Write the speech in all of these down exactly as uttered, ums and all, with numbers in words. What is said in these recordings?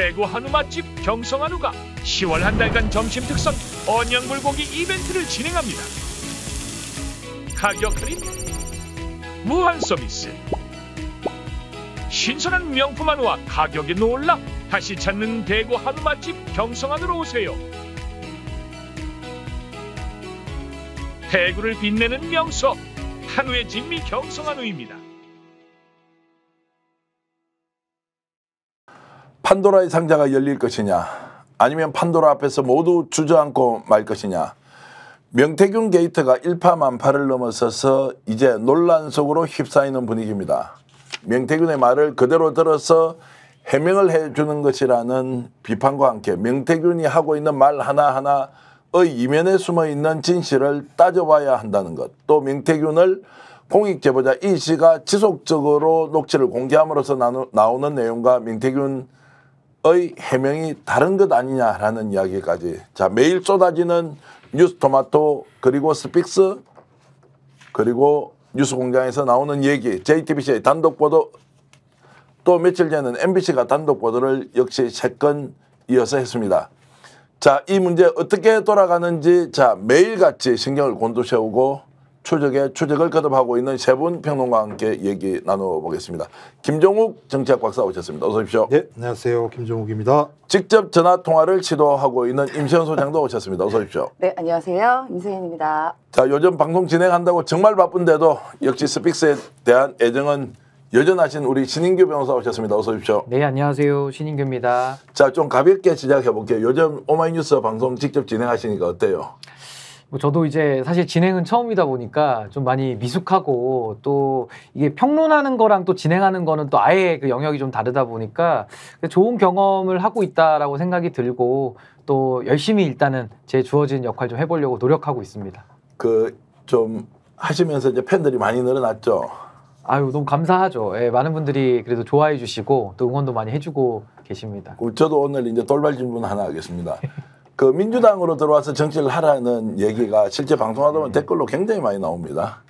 대구 한우 맛집 경성한우가 시월 한 달간 점심 특선 언양 불고기 이벤트를 진행합니다. 가격 할인, 무한 서비스, 신선한 명품 한우와 가격이 놀라 다시 찾는 대구 한우 맛집 경성한우로 오세요. 대구를 빛내는 명소, 한우의 진미 경성한우입니다. 판도라의 상자가 열릴 것이냐, 아니면 판도라 앞에서 모두 주저앉고 말 것이냐. 명태균 게이트가 일파만파를 넘어서서 이제 논란 속으로 휩싸이는 분위기입니다. 명태균의 말을 그대로 들어서 해명을 해주는 것이라는 비판과 함께 명태균이 하고 있는 말 하나하나의 이면에 숨어있는 진실을 따져봐야 한다는 것, 또 명태균을 공익제보자 이 씨가 지속적으로 녹취를 공개함으로써 나누, 나오는 내용과 명태균의 해명이 다른 것 아니냐라는 이야기까지. 자, 매일 쏟아지는 뉴스토마토, 그리고 스픽스, 그리고 뉴스공장에서 나오는 얘기, 제이티비씨의 단독 보도, 또 며칠 전에는 엠비씨가 단독 보도를 역시 세 건 이어서 했습니다. 자, 이 문제 어떻게 돌아가는지, 자, 매일같이 신경을 곤두세우고 추적에 추적을 거듭하고 있는 세 분 평론가와 함께 얘기 나눠보겠습니다. 김종욱 정치학 박사 오셨습니다. 어서 오십시오. 네, 안녕하세요. 김종욱입니다. 직접 전화 통화를 시도하고 있는 임세현 소장도 오셨습니다. 어서 오십시오. 네, 안녕하세요. 임세현입니다. 자, 요즘 방송 진행한다고 정말 바쁜데도 역시 스픽스에 대한 애정은 여전하신 우리 신인규 변호사 오셨습니다. 어서 오십시오. 네, 안녕하세요. 신인규입니다. 자, 좀 가볍게 시작해볼게요. 요즘 오마이뉴스 방송 직접 진행하시니까 어때요? 뭐 저도 이제 사실 진행은 처음이다 보니까 좀 많이 미숙하고, 또 이게 평론하는 거랑 또 진행하는 거는 또 아예 그 영역이 좀 다르다 보니까 좋은 경험을 하고 있다라고 생각이 들고, 또 열심히 일단은 제 주어진 역할 좀 해보려고 노력하고 있습니다. 그 좀 하시면서 이제 팬들이 많이 늘어났죠? 아유, 너무 감사하죠. 예, 많은 분들이 그래도 좋아해 주시고 또 응원도 많이 해주고 계십니다. 저도 오늘 이제 돌발 질문 하나 하겠습니다. 그 민주당으로 들어와서 정치를 하라는 얘기가 실제 방송하다 보면 음. 댓글로 굉장히 많이 나옵니다.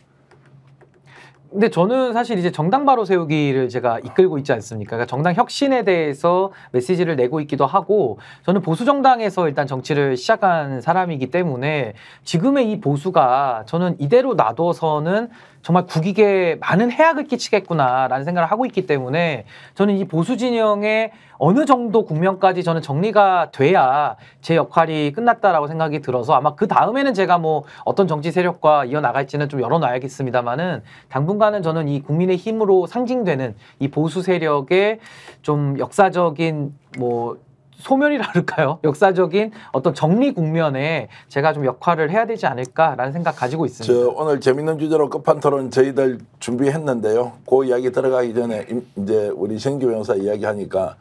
근데 저는 사실 이제 정당 바로 세우기를 제가 이끌고 있지 않습니까? 그러니까 정당 혁신에 대해서 메시지를 내고 있기도 하고, 저는 보수 정당에서 일단 정치를 시작한 사람이기 때문에 지금의 이 보수가 저는 이대로 놔둬서는 정말 국익에 많은 해악을 끼치겠구나라는 생각을 하고 있기 때문에, 저는 이 보수 진영의 어느 정도 국면까지 저는 정리가 돼야 제 역할이 끝났다라고 생각이 들어서, 아마 그 다음에는 제가 뭐 어떤 정치 세력과 이어나갈지는 좀 열어놔야겠습니다만은, 당분간은 저는 이 국민의힘으로 상징되는 이 보수 세력의 좀 역사적인 뭐 소멸이랄까요? 역사적인 어떤 정리 국면에 제가 좀 역할을 해야 되지 않을까라는 생각 가지고 있습니다. 저 오늘 재밌는 주제로 끝판 토론 저희들 준비했는데요. 그 이야기 들어가기 전에 이제 우리 신규 변호사 이야기하니까,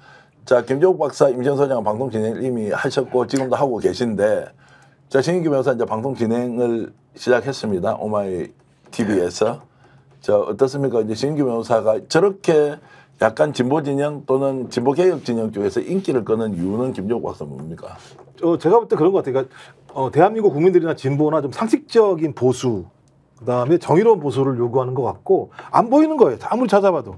자, 김종욱 박사, 임시현 소장 방송 진행을 이미 하셨고 지금도 하고 계신데, 자, 신규 변호사 이제 방송 진행을 시작했습니다. 오마이 티비에서. 자, 어떻습니까? 이제 신규 변호사가 저렇게 약간 진보 진영 또는 진보 개혁 진영 쪽에서 인기를 끄는 이유는 김종욱 박사 뭡니까? 어, 제가 볼 때 그런 것 같아요. 그러니까 어, 대한민국 국민들이나 진보나 좀 상식적인 보수, 그다음에 정의로운 보수를 요구하는 것 같고, 안 보이는 거예요. 아무리 찾아봐도.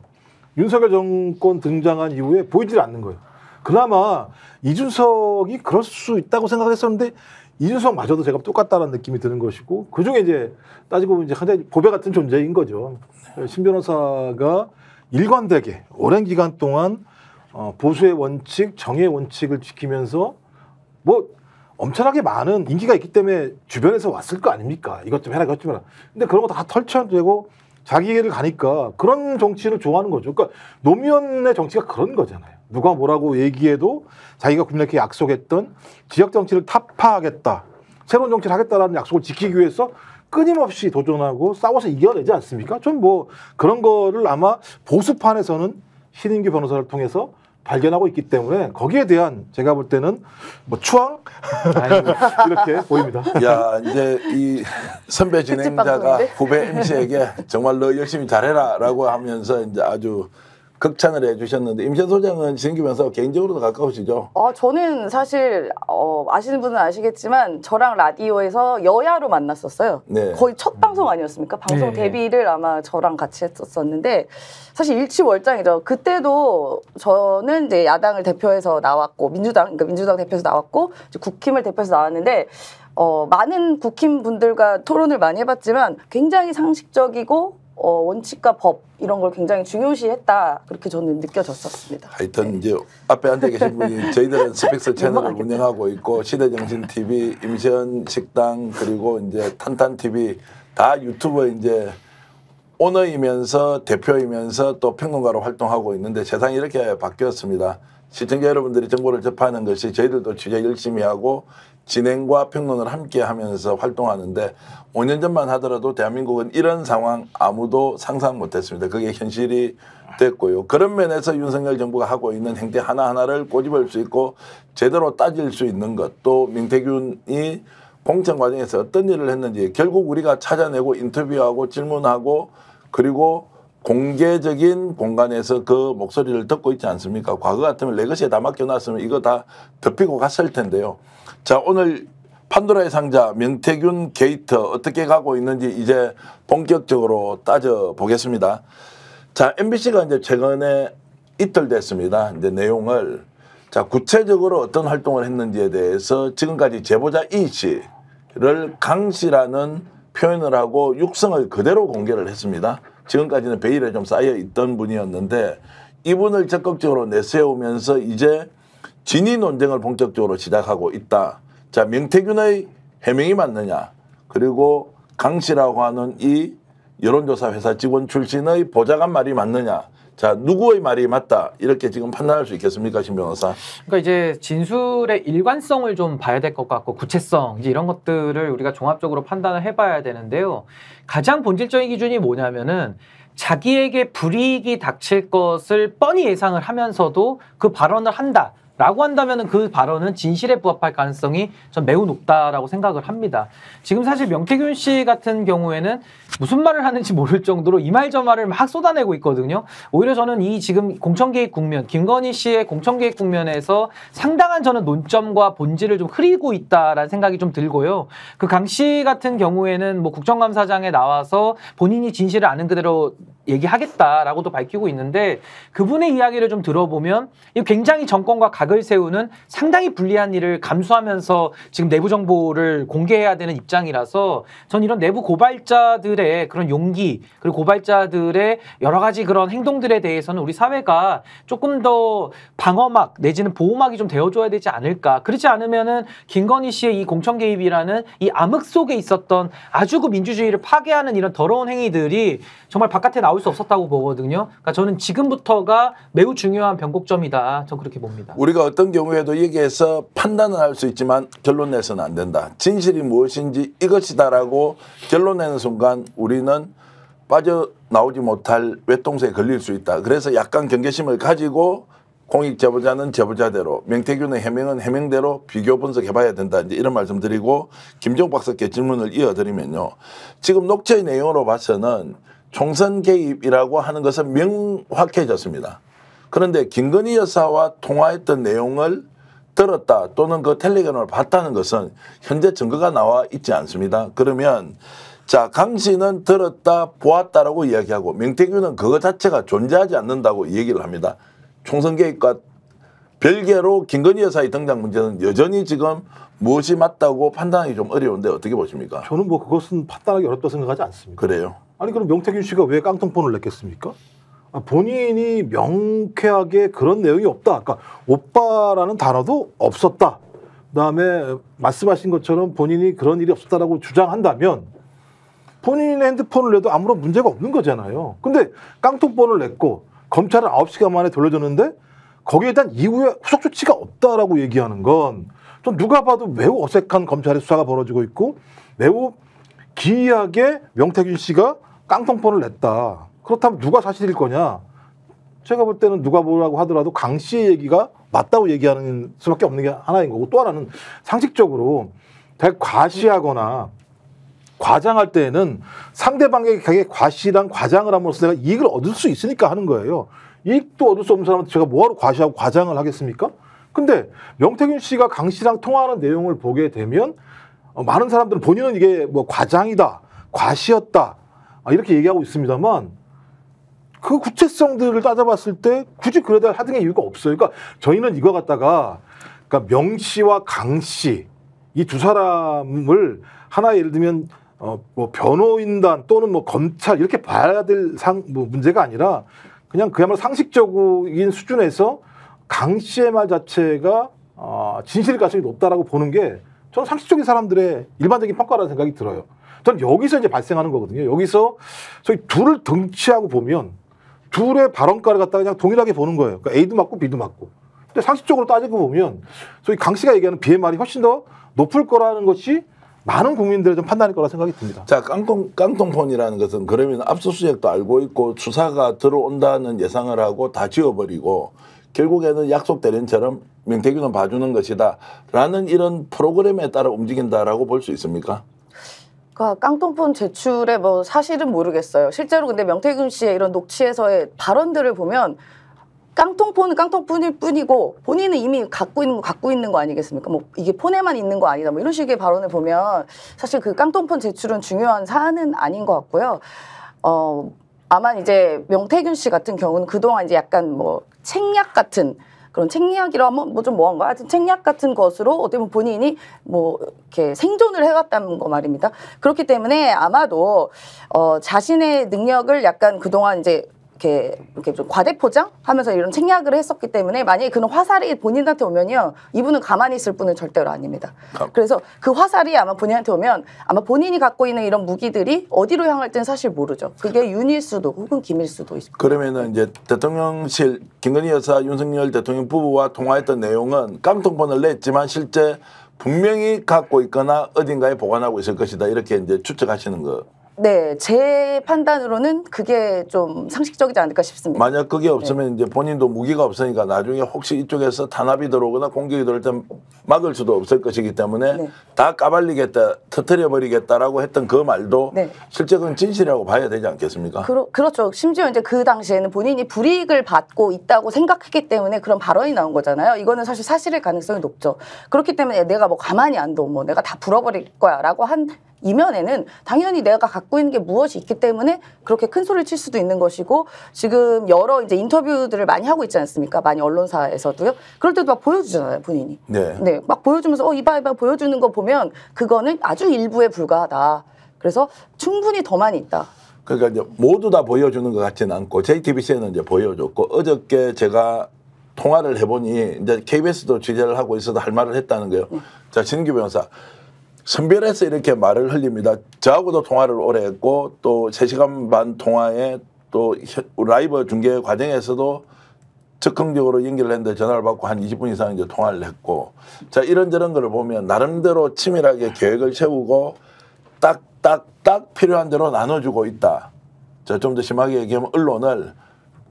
윤석열 정권 등장한 이후에 보이질 않는 거예요. 그나마 이준석이 그럴 수 있다고 생각했었는데, 이준석마저도 제가 똑같다는 느낌이 드는 것이고, 그중에 이제 따지고 보면 이제 굉장히 보배 같은 존재인 거죠. 신 변호사가 일관되게 오랜 기간 동안 어, 보수의 원칙, 정의의 원칙을 지키면서 뭐 엄청나게 많은 인기가 있기 때문에 주변에서 왔을 거 아닙니까? 이것 좀 해라, 이것 좀 해라. 근데 그런 거 다 털쳐되고 자기 길을 가니까 그런 정치를 좋아하는 거죠. 그러니까 노무현의 정치가 그런 거잖아요. 누가 뭐라고 얘기해도 자기가 국민에게 약속했던 지역 정치를 타파하겠다, 새로운 정치를 하겠다라는 약속을 지키기 위해서 끊임없이 도전하고 싸워서 이겨내지 않습니까? 전 뭐 그런 거를 아마 보수판에서는 신인규 변호사를 통해서 발견하고 있기 때문에, 거기에 대한 제가 볼 때는 뭐 추앙? 이렇게 보입니다. 야, 이제 이 선배 진행자가 후배 엠씨에게 정말 너 열심히 잘해라 라고 하면서 이제 아주 극찬을 해주셨는데 임시현 소장은 지금기면서 개인적으로도 가까우시죠? 어, 저는 사실 어, 아시는 분은 아시겠지만 저랑 라디오에서 여야로 만났었어요. 네. 거의 첫 방송 아니었습니까? 방송 네. 데뷔를 아마 저랑 같이 했었었는데 사실 일치월장이죠. 그때도 저는 이제 야당을 대표해서 나왔고 민주당 그러니까 민주당 대표해서 나왔고 이제 국힘을 대표해서 나왔는데 어, 많은 국힘 분들과 토론을 많이 해봤지만 굉장히 상식적이고 어, 원칙과 법 이런 걸 굉장히 중요시했다 그렇게 저는 느껴졌었습니다. 하여튼 네. 이제 앞에 앉아 계신 분이 저희들은 스픽스 채널을 운영하고 있고 시대정신티비, 임세현 식당 그리고 이제 탄탄티비 다 유튜버 이제 오너이면서 대표이면서 또 평론가로 활동하고 있는데 세상이 이렇게 바뀌었습니다. 시청자 여러분들이 정보를 접하는 것이 저희들도 취재 열심히 하고 진행과 평론을 함께 하면서 활동하는데 오 년 전만 하더라도 대한민국은 이런 상황 아무도 상상 못했습니다. 그게 현실이 됐고요. 그런 면에서 윤석열 정부가 하고 있는 행태 하나하나를 꼬집을 수 있고 제대로 따질 수 있는 것, 또 명태균이 공천 과정에서 어떤 일을 했는지 결국 우리가 찾아내고 인터뷰하고 질문하고 그리고 공개적인 공간에서 그 목소리를 듣고 있지 않습니까? 과거 같으면 레거시에 다 맡겨놨으면 이거 다 덮이고 갔을 텐데요. 자, 오늘 판도라의 상자 명태균 게이트 어떻게 가고 있는지 이제 본격적으로 따져보겠습니다. 자, 엠비씨가 이제 최근에 이틀 됐습니다. 이제 내용을 자 구체적으로 어떤 활동을 했는지에 대해서 지금까지 제보자 E씨를 강씨라는 표현을 하고 육성을 그대로 공개를 했습니다. 지금까지는 베일에 좀 쌓여있던 분이었는데 이분을 적극적으로 내세우면서 이제 진위 논쟁을 본격적으로 시작하고 있다. 자, 명태균의 해명이 맞느냐 그리고 강씨라고 하는 이 여론조사 회사 직원 출신의 보좌관 말이 맞느냐, 자 누구의 말이 맞다 이렇게 지금 판단할 수 있겠습니까, 신 변호사? 그러니까 이제 진술의 일관성을 좀 봐야 될 것 같고 구체성 이제 이런 것들을 우리가 종합적으로 판단을 해봐야 되는데요. 가장 본질적인 기준이 뭐냐면은 자기에게 불이익이 닥칠 것을 뻔히 예상을 하면서도 그 발언을 한다. 라고 한다면 그 발언은 진실에 부합할 가능성이 전 매우 높다라고 생각을 합니다. 지금 사실 명태균 씨 같은 경우에는 무슨 말을 하는지 모를 정도로 이 말 저 말을 막 쏟아내고 있거든요. 오히려 저는 이 지금 공천개입 국면, 김건희 씨의 공천개입 국면에서 상당한 저는 논점과 본질을 좀 흐리고 있다라는 생각이 좀 들고요. 그 강 씨 같은 경우에는 뭐 국정감사장에 나와서 본인이 진실을 아는 그대로 얘기하겠다라고도 밝히고 있는데 그분의 이야기를 좀 들어보면 굉장히 정권과 각을 세우는 상당히 불리한 일을 감수하면서 지금 내부 정보를 공개해야 되는 입장이라서 전 이런 내부 고발자들의 그런 용기 그리고 고발자들의 여러 가지 그런 행동들에 대해서는 우리 사회가 조금 더 방어막 내지는 보호막이 좀 되어줘야 되지 않을까. 그렇지 않으면은 김건희 씨의 이 공천 개입이라는 이 암흑 속에 있었던 아주 그 민주주의를 파괴하는 이런 더러운 행위들이 정말 바깥에 나올 수 없었다고 보거든요. 그러니까 저는 지금부터가 매우 중요한 변곡점이다. 전 그렇게 봅니다. 우리가 어떤 경우에도 얘기해서 판단은 할 수 있지만 결론 내서는 안 된다. 진실이 무엇인지 이것이다라고 결론 내는 순간 우리는 빠져나오지 못할 외통세에 걸릴 수 있다. 그래서 약간 경계심을 가지고 공익 제보자는 제보자대로, 명태균의 해명은 해명대로 비교 분석해봐야 된다. 이제 이런 말씀 드리고 김종욱 박사께 질문을 이어드리면요. 지금 녹취의 내용으로 봐서는 총선 개입이라고 하는 것은 명확해졌습니다. 그런데 김건희 여사와 통화했던 내용을 들었다 또는 그 텔레그램을 봤다는 것은 현재 증거가 나와 있지 않습니다. 그러면 자, 강 씨는 들었다 보았다라고 이야기하고 명태균은 그거 자체가 존재하지 않는다고 얘기를 합니다. 총선 개입과 별개로 김건희 여사의 등장 문제는 여전히 지금 무엇이 맞다고 판단하기 좀 어려운데 어떻게 보십니까? 저는 뭐 그것은 판단하기 어렵다고 생각하지 않습니다. 그래요? 아니 그럼 명태균 씨가 왜 깡통폰을 냈겠습니까? 아, 본인이 명쾌하게 그런 내용이 없다. 그러니까 오빠라는 단어도 없었다. 그다음에 말씀하신 것처럼 본인이 그런 일이 없었다라고 주장한다면 본인의 핸드폰을 내도 아무런 문제가 없는 거잖아요. 근데 깡통폰을 냈고 검찰은 아홉 시간 만에 돌려줬는데 거기에 대한 이후에 후속 조치가 없다라고 얘기하는 건 좀 누가 봐도 매우 어색한 검찰의 수사가 벌어지고 있고 매우 기이하게 명태균 씨가 깡통폰을 냈다. 그렇다면 누가 사실일 거냐? 제가 볼 때는 누가 뭐라고 하더라도 강 씨의 얘기가 맞다고 얘기하는 수밖에 없는 게 하나인 거고 또 하나는 상식적으로 되게 과시하거나 과장할 때에는 상대방에게 과시랑 과장을 함으로써 내가 이익을 얻을 수 있으니까 하는 거예요. 이익도 얻을 수 없는 사람한테 제가 뭐하러 과시하고 과장을 하겠습니까? 근데 명태균 씨가 강 씨랑 통화하는 내용을 보게 되면 어, 많은 사람들은 본인은 이게 뭐 과장이다, 과시였다 아, 이렇게 얘기하고 있습니다만 그 구체성들을 따져봤을 때 굳이 그래도 하등의 이유가 없어요. 그러니까 저희는 이거 갖다가 그러니까 명 씨와 강 씨 이 두 사람을 하나 예를 들면 어, 뭐 변호인단 또는 뭐 검찰 이렇게 봐야 될 상, 뭐 문제가 아니라 그냥 그야말로 상식적인 수준에서 강 씨의 말 자체가 어, 진실 가능성이 높다라고 보는 게 저는 상식적인 사람들의 일반적인 평가라는 생각이 들어요. 저는 여기서 이제 발생하는 거거든요. 여기서 저희 둘을 등치하고 보면 둘의 발언가를 갖다가 그냥 동일하게 보는 거예요. 그러니까 A도 맞고 B도 맞고. 근데 상식적으로 따지고 보면 저희 강 씨가 얘기하는 B의 말이 훨씬 더 높을 거라는 것이 많은 국민들의 좀 판단일 거라 생각이 듭니다. 자, 깡통, 깡통폰이라는 것은 그러면 압수수색도 알고 있고 수사가 들어온다는 예상을 하고 다 지워버리고 결국에는 약속 대련처럼 명태균은 봐주는 것이다 라는 이런 프로그램에 따라 움직인다라고 볼 수 있습니까? 그러니까 깡통폰 제출의 뭐 사실은 모르겠어요. 실제로 근데 명태균 씨의 이런 녹취에서의 발언들을 보면 깡통폰은 깡통폰일 뿐이고 본인은 이미 갖고 있는 거 갖고 있는 거 아니겠습니까? 뭐 이게 폰에만 있는 거 아니다. 뭐 이런 식의 발언을 보면 사실 그 깡통폰 제출은 중요한 사안은 아닌 것 같고요. 어, 다만 이제 명태균 씨 같은 경우는 그동안 이제 약간 뭐 책략 같은 그런 책략이라 하면 뭐 좀 뭐한가 하여튼 책략 같은 것으로 어떻게 보면 본인이 뭐 이렇게 생존을 해왔다는 거 말입니다. 그렇기 때문에 아마도 어, 자신의 능력을 약간 그동안 이제 이렇게, 이렇게 좀 과대포장하면서 이런 책략을 했었기 때문에 만약에 그런 화살이 본인한테 오면요 이분은 가만히 있을 분은 절대로 아닙니다. 그래서 그 화살이 아마 본인한테 오면 아마 본인이 갖고 있는 이런 무기들이 어디로 향할지는 사실 모르죠. 그게 윤일 수도 혹은 김일 수도 있습니다. 그러면은 이제 대통령실 김건희 여사 윤석열 대통령 부부와 통화했던 내용은 깡통폰을 냈지만 실제 분명히 갖고 있거나 어딘가에 보관하고 있을 것이다 이렇게 이제 추측하시는 거. 네, 제 판단으로는 그게 좀 상식적이지 않을까 싶습니다. 만약 그게 없으면 네. 이제 본인도 무기가 없으니까 나중에 혹시 이쪽에서 탄압이 들어오거나 공격이 들어올 때 막을 수도 없을 것이기 때문에 네. 다 까발리겠다, 터뜨려버리겠다라고 했던 그 말도 네. 실제 그건 진실이라고 봐야 되지 않겠습니까? 그러, 그렇죠. 심지어 이제 그 당시에는 본인이 불이익을 받고 있다고 생각했기 때문에 그런 발언이 나온 거잖아요. 이거는 사실 사실일 가능성이 높죠. 그렇기 때문에 내가 뭐 가만히 안 둬, 뭐 내가 다 불어버릴 거야 라고 한 이면에는 당연히 내가 갖고 있는 게 무엇이 있기 때문에 그렇게 큰 소리를 칠 수도 있는 것이고 지금 여러 이제 인터뷰들을 많이 하고 있지 않습니까? 많이 언론사에서도요. 그럴 때도 막 보여주잖아요, 본인이. 네. 네, 막 보여주면서 어, 이봐 이봐 보여주는 거 보면 그거는 아주 일부에 불과하다. 그래서 충분히 더 많이 있다. 그러니까 이제 모두 다 보여주는 것 같지는 않고 제이티비씨에는 이제 보여줬고 어저께 제가 통화를 해보니 이제 케이비에스도 취재를 하고 있어서 할 말을 했다는 거예요. 네. 자, 신인규 변호사. 선별해서 이렇게 말을 흘립니다. 저하고도 통화를 오래 했고 또 세 시간 반 통화에 또 라이브 중계 과정에서도 적극적으로 연결을 했는데 전화를 받고 한 이십 분 이상 이제 통화를 했고 자 이런저런 걸 보면 나름대로 치밀하게 계획을 세우고 딱딱딱 필요한 대로 나눠주고 있다. 자 좀 더 심하게 얘기하면 언론을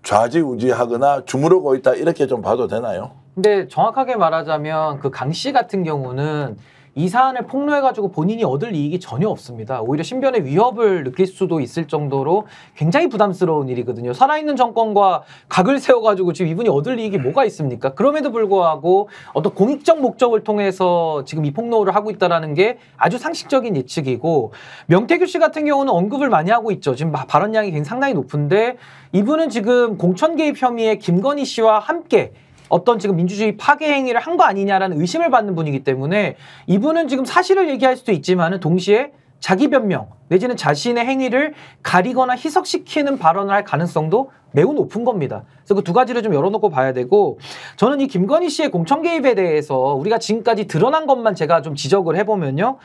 좌지우지하거나 주무르고 있다 이렇게 좀 봐도 되나요? 근데 정확하게 말하자면 그 강 씨 같은 경우는 이 사안을 폭로해가지고 본인이 얻을 이익이 전혀 없습니다. 오히려 신변의 위협을 느낄 수도 있을 정도로 굉장히 부담스러운 일이거든요. 살아있는 정권과 각을 세워가지고 지금 이분이 얻을 이익이 뭐가 있습니까? 그럼에도 불구하고 어떤 공익적 목적을 통해서 지금 이 폭로를 하고 있다는 게 아주 상식적인 예측이고 명태균 씨 같은 경우는 언급을 많이 하고 있죠. 지금 발언량이 굉장히 상당히 높은데 이분은 지금 공천 개입 혐의에 김건희 씨와 함께 어떤 지금 민주주의 파괴 행위를 한 거 아니냐라는 의심을 받는 분이기 때문에 이분은 지금 사실을 얘기할 수도 있지만은 동시에 자기 변명 내지는 자신의 행위를 가리거나 희석시키는 발언을 할 가능성도 매우 높은 겁니다. 그래서 그 두 가지를 좀 열어놓고 봐야 되고 저는 이 김건희 씨의 공천 개입에 대해서 우리가 지금까지 드러난 것만 제가 좀 지적을 해보면요.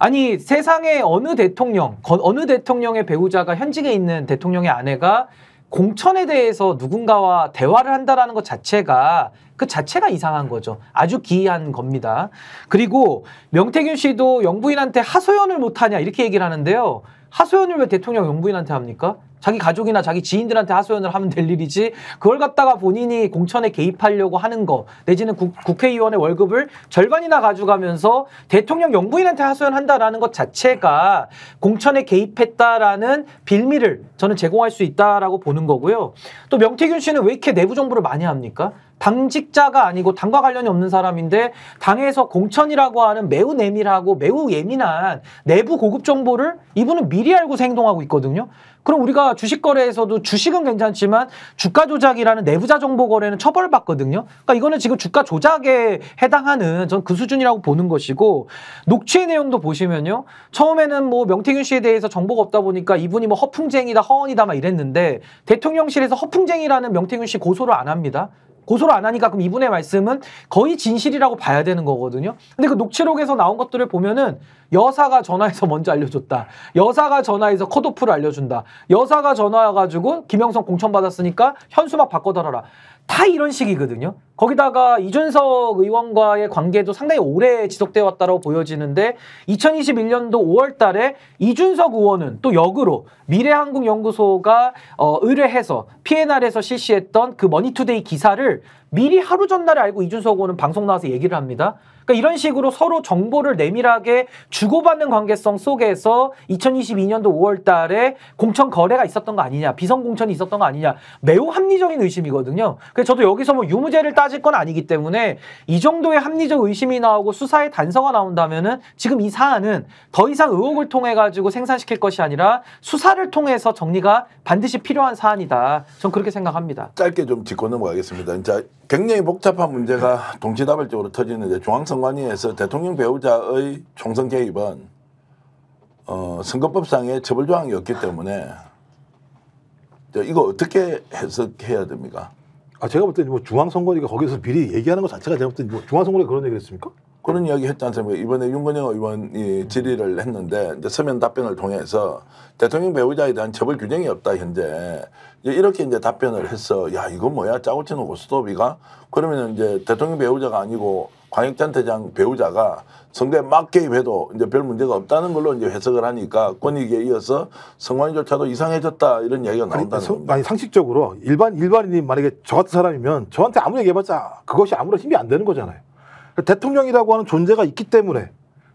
아니 세상에 어느 대통령, 어느 대통령의 배우자가 현직에 있는 대통령의 아내가 공천에 대해서 누군가와 대화를 한다라는 것 자체가 그 자체가 이상한 거죠. 아주 기이한 겁니다. 그리고 명태균 씨도 영부인한테 하소연을 못하냐 이렇게 얘기를 하는데요. 하소연을 왜 대통령 영부인한테 합니까? 자기 가족이나 자기 지인들한테 하소연을 하면 될 일이지 그걸 갖다가 본인이 공천에 개입하려고 하는 거 내지는 국, 국회의원의 월급을 절반이나 가져가면서 대통령 영부인한테 하소연한다라는 것 자체가 공천에 개입했다라는 빌미를 저는 제공할 수 있다라고 보는 거고요. 또 명태균 씨는 왜 이렇게 내부 정보를 많이 합니까? 당직자가 아니고 당과 관련이 없는 사람인데 당에서 공천이라고 하는 매우 내밀하고 매우 예민한 내부 고급 정보를 이분은 미리 알고서 행동하고 있거든요. 그럼 우리가 주식 거래에서도 주식은 괜찮지만 주가 조작이라는 내부자 정보 거래는 처벌받거든요. 그러니까 이거는 지금 주가 조작에 해당하는 전 그 수준이라고 보는 것이고 녹취의 내용도 보시면요. 처음에는 뭐 명태균 씨에 대해서 정보가 없다 보니까 이분이 뭐 허풍쟁이다, 허언이다 막 이랬는데 대통령실에서 허풍쟁이라는 명태균 씨 고소를 안 합니다. 고소를 안 하니까 그럼 이분의 말씀은 거의 진실이라고 봐야 되는 거거든요. 근데 그 녹취록에서 나온 것들을 보면은 여사가 전화해서 먼저 알려줬다. 여사가 전화해서 컷오프를 알려준다. 여사가 전화와가지고 김영선 공천받았으니까 현수막 바꿔달라. 다 이런 식이거든요. 거기다가 이준석 의원과의 관계도 상당히 오래 지속되어 왔다고 보여지는데 이천이십일 년도 오월 달에 이준석 의원은 또 역으로 미래한국연구소가 어, 의뢰해서 피엔알에서 실시했던 그 머니투데이 기사를 미리 하루 전날에 알고 이준석 의원은 방송 나와서 얘기를 합니다. 그러니까 이런 식으로 서로 정보를 내밀하게 주고받는 관계성 속에서 이천이십이 년도 오월 달에 공천 거래가 있었던 거 아니냐, 비선공천이 있었던 거 아니냐, 매우 합리적인 의심이거든요. 그래서 저도 여기서 뭐 유무죄를 따질 건 아니기 때문에 이 정도의 합리적 의심이 나오고 수사의 단서가 나온다면은 지금 이 사안은 더 이상 의혹을 통해 가지고 생산시킬 것이 아니라 수사를 통해서 정리가 반드시 필요한 사안이다. 전 그렇게 생각합니다. 짧게 좀 짚고 넘어가겠습니다. 진짜 굉장히 복잡한 문제가 동시다발적으로 터지는데 중앙선관위에서 대통령 배우자의 총선 개입은 어, 선거법상의 처벌조항이 없기 때문에 이거 어떻게 해석해야 됩니까? 아 제가 볼 때는 뭐 중앙선관위가 거기서 미리 얘기하는 것 자체가 제가 볼 때는 뭐 중앙선관위가 그런 얘기를 했습니까? 그런 이야기 했지 않습니까? 이번에 윤건영 의원이 질의를 했는데 이제 서면 답변을 통해서 대통령 배우자에 대한 처벌 규정이 없다 현재 이렇게 이제 답변을 했어. 야 이거 뭐야 짜고 치는 고스톱이가? 그러면 이제 대통령 배우자가 아니고 광역단체장 배우자가 선거에 막 개입해도 이제 별 문제가 없다는 걸로 이제 해석을 하니까 권익에 이어서 선관위조차도 이상해졌다 이런 이야기가 나온다는 아니, 겁니다. 아니 상식적으로 일반 일반인이 만약에 저 같은 사람이면 저한테 아무리 얘기해봤자 그것이 아무런 힘이 안 되는 거잖아요. 대통령이라고 하는 존재가 있기 때문에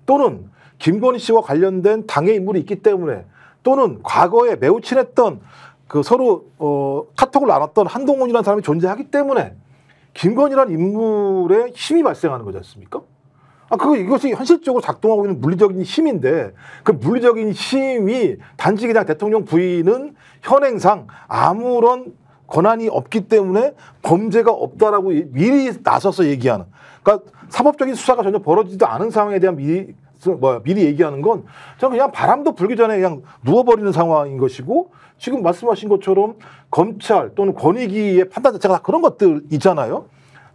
또는 김건희 씨와 관련된 당의 인물이 있기 때문에 또는 과거에 매우 친했던 그 서로 어, 카톡을 나눴던 한동훈이라는 사람이 존재하기 때문에 김건희라는 인물의 힘이 발생하는 거지 않습니까? 아, 그거 이것이 현실적으로 작동하고 있는 물리적인 힘인데 그 물리적인 힘이 단지 그냥 대통령 부인은 현행상 아무런 권한이 없기 때문에 범죄가 없다라고 미리 나서서 얘기하는 그러니까 사법적인 수사가 전혀 벌어지지도 않은 상황에 대한 미리, 뭐야, 미리 얘기하는 건 저는 그냥 바람도 불기 전에 그냥 누워버리는 상황인 것이고 지금 말씀하신 것처럼 검찰 또는 권익위의 판단 자체가 다 그런 것들이잖아요.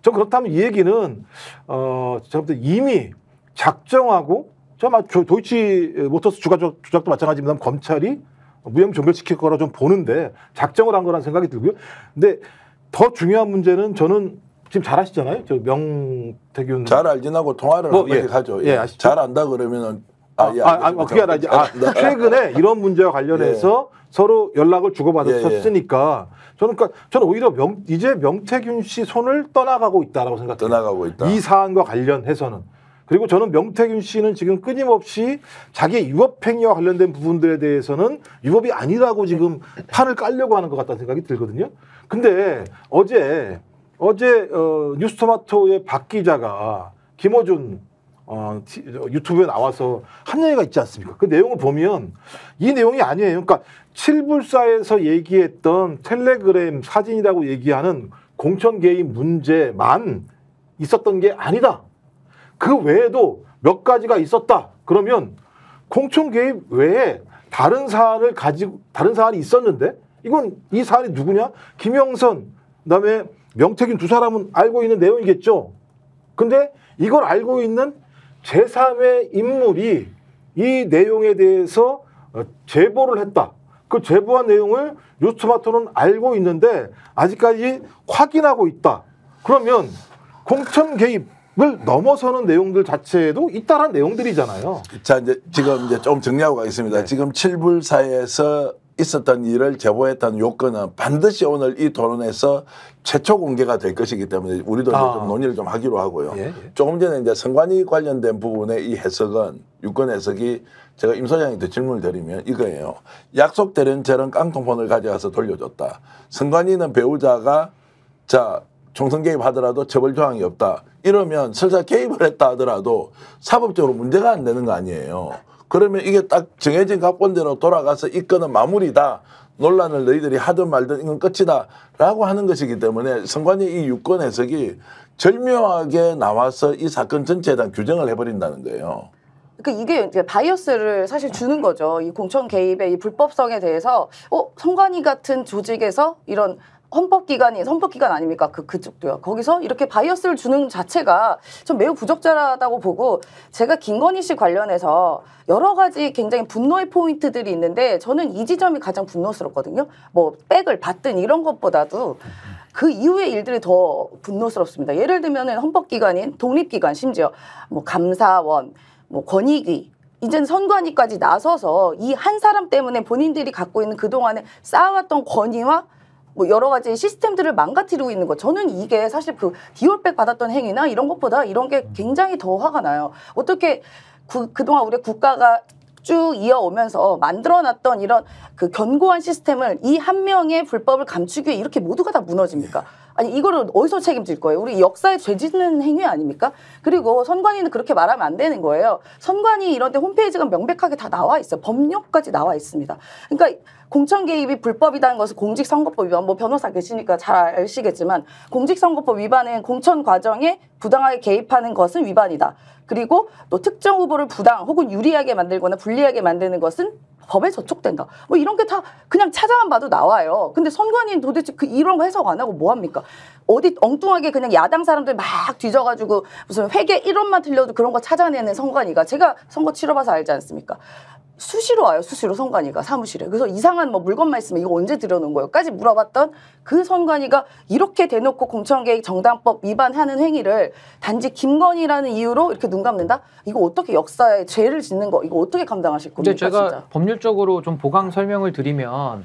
전 그렇다면 이 얘기는 어, 제가 볼 때 이미 작정하고 저막 도이치 모터스 주가 조작도 마찬가지입니다만 검찰이 무혐의 종결시킬 거라 좀 보는데 작정을 한 거란 생각이 들고요. 근데 더 중요한 문제는 저는 지금 잘 아시잖아요. 저 명태균 잘 알진 하고 통화를 뭐, 예. 하죠. 예, 아시죠? 잘 안다 그러면은 아, 예, 아, 아 그게 아니지. 아, 최근에 이런 문제와 관련해서 예. 서로 연락을 주고받았었으니까 예, 예. 저는 그러니까 저는 오히려 명, 이제 명태균 씨 손을 떠나가고 있다라고 생각해요. 떠나가고 있다. 이 사안과 관련해서는. 그리고 저는 명태균 씨는 지금 끊임없이 자기의 유업행위와 관련된 부분들에 대해서는 유업이 아니라고 지금 판을 깔려고 하는 것 같다는 생각이 들거든요. 근데 어제 어제 어, 뉴스토마토의 박 기자가 김어준 어, 티, 유튜브에 나와서 한 얘기가 있지 않습니까? 그 내용을 보면 이 내용이 아니에요. 그러니까 칠불사에서 얘기했던 텔레그램 사진이라고 얘기하는 공천 개입 문제만 있었던 게 아니다. 그 외에도 몇 가지가 있었다. 그러면 공천 개입 외에 다른 사안을 가지고 다른 사안이 있었는데 이건 이 사안이 누구냐? 김영선 그다음에 명태균 두 사람은 알고 있는 내용이겠죠. 근데 이걸 알고 있는 제삼의 인물이 이 내용에 대해서 제보를 했다. 그 제보한 내용을 뉴스토마토는 알고 있는데 아직까지 확인하고 있다. 그러면 공천 개입 을 넘어서는 내용들 자체에도 있다란 내용들이잖아요. 자 이제 지금 이제 좀 정리하고 가겠습니다. 네. 지금 칠불사에서 있었던 일을 제보했던 요건은 반드시 오늘 이 토론에서 최초 공개가 될 것이기 때문에 우리도 아. 좀 논의를 좀 하기로 하고요. 예, 예. 조금 전에 이제 선관위 관련된 부분의 이 해석은 유권 해석이 제가 임 소장한테 질문을 드리면 이거예요. 약속 대련처럼 깡통폰을 가져가서 돌려줬다. 선관위는 배우자가 자 총선 개입하더라도 처벌 조항이 없다. 이러면 설사 개입을 했다 하더라도 사법적으로 문제가 안 되는 거 아니에요. 그러면 이게 딱 정해진 각본대로 돌아가서 이 건은 마무리다. 논란을 너희들이 하든 말든 이건 끝이다. 라고 하는 것이기 때문에 선관위 이 유권 해석이 절묘하게 나와서 이 사건 전체에 대한 규정을 해버린다는 거예요. 그러니까 이게 바이어스를 사실 주는 거죠. 이 공천 개입의 이 불법성에 대해서 어, 선관위 같은 조직에서 이런 헌법기관이 헌법기관 아닙니까? 그, 그쪽도요. 거기서 이렇게 바이어스를 주는 자체가 전 매우 부적절하다고 보고, 제가 김건희 씨 관련해서 여러 가지 굉장히 분노의 포인트들이 있는데 저는 이 지점이 가장 분노스럽거든요. 뭐 백을 받든 이런 것보다도 그 이후의 일들이 더 분노스럽습니다. 예를 들면은 헌법기관인 독립기관, 심지어 뭐 감사원, 뭐 권익위, 이제는 선관위까지 나서서 이 한 사람 때문에 본인들이 갖고 있는 그동안에 쌓아왔던 권위와 뭐 여러 가지 시스템들을 망가뜨리고 있는 거. 저는 이게 사실 그 디올백 받았던 행위나 이런 것보다 이런 게 굉장히 더 화가 나요. 어떻게 그, 그동안 우리 국가가 쭉 이어오면서 만들어놨던 이런 그 견고한 시스템을 이 한 명의 불법을 감추기 위해 이렇게 모두가 다 무너집니까? 아니 이거를 어디서 책임질 거예요? 우리 역사에 죄짓는 행위 아닙니까? 그리고 선관위는 그렇게 말하면 안 되는 거예요. 선관위 이런 데 홈페이지가 명백하게 다 나와 있어요. 법령까지 나와 있습니다. 그러니까 공천 개입이 불법이라는 것은 공직선거법 위반, 뭐 변호사 계시니까 잘 아시겠지만 공직선거법 위반은 공천 과정에 부당하게 개입하는 것은 위반이다. 그리고 또 특정 후보를 부당 혹은 유리하게 만들거나 불리하게 만드는 것은 법에 저촉된다. 뭐 이런 게 다 그냥 찾아만 봐도 나와요. 근데 선관위는 도대체 그 이런 거 해석 안 하고 뭐 합니까? 어디 엉뚱하게 그냥 야당 사람들 막 뒤져가지고 무슨 회계 일 원만 틀려도 그런 거 찾아내는 선관위가, 제가 선거 치러봐서 알지 않습니까? 수시로 와요. 수시로 선관위가 사무실에. 그래서 이상한 뭐 물건만 있으면 이거 언제 들여놓은 거예요? 까지 물어봤던 그 선관위가 이렇게 대놓고 공천개입 정당법 위반하는 행위를 단지 김건희라는 이유로 이렇게 눈 감는다? 이거 어떻게 역사에 죄를 짓는 거, 이거 어떻게 감당하실 겁니까? 제가 진짜? 법률적으로 좀 보강 설명을 드리면,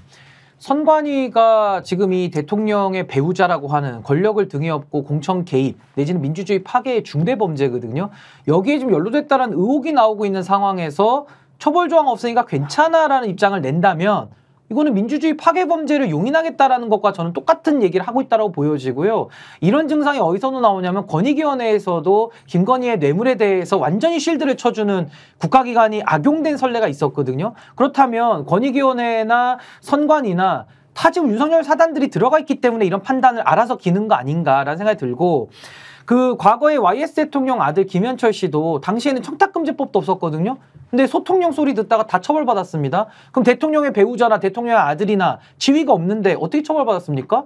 선관위가 지금 이 대통령의 배우자라고 하는 권력을 등에 업고 공천 개입 내지는 민주주의 파괴의 중대 범죄거든요. 여기에 지금 연루됐다는 의혹이 나오고 있는 상황에서 처벌 조항 없으니까 괜찮아라는 입장을 낸다면 이거는 민주주의 파괴 범죄를 용인하겠다라는 것과 저는 똑같은 얘기를 하고 있다고 보여지고요. 이런 증상이 어디서 나오냐면 권익위원회에서도 김건희의 뇌물에 대해서 완전히 쉴드를 쳐주는 국가기관이 악용된 선례가 있었거든요. 그렇다면 권익위원회나 선관위나 다 지금 윤석열 사단들이 들어가 있기 때문에 이런 판단을 알아서 기는 거 아닌가라는 생각이 들고, 그 과거에 와이에스 대통령 아들 김현철 씨도 당시에는 청탁금지법도 없었거든요. 근데 소통령 소리 듣다가 다 처벌받았습니다. 그럼 대통령의 배우자나 대통령의 아들이나 지위가 없는데 어떻게 처벌받았습니까?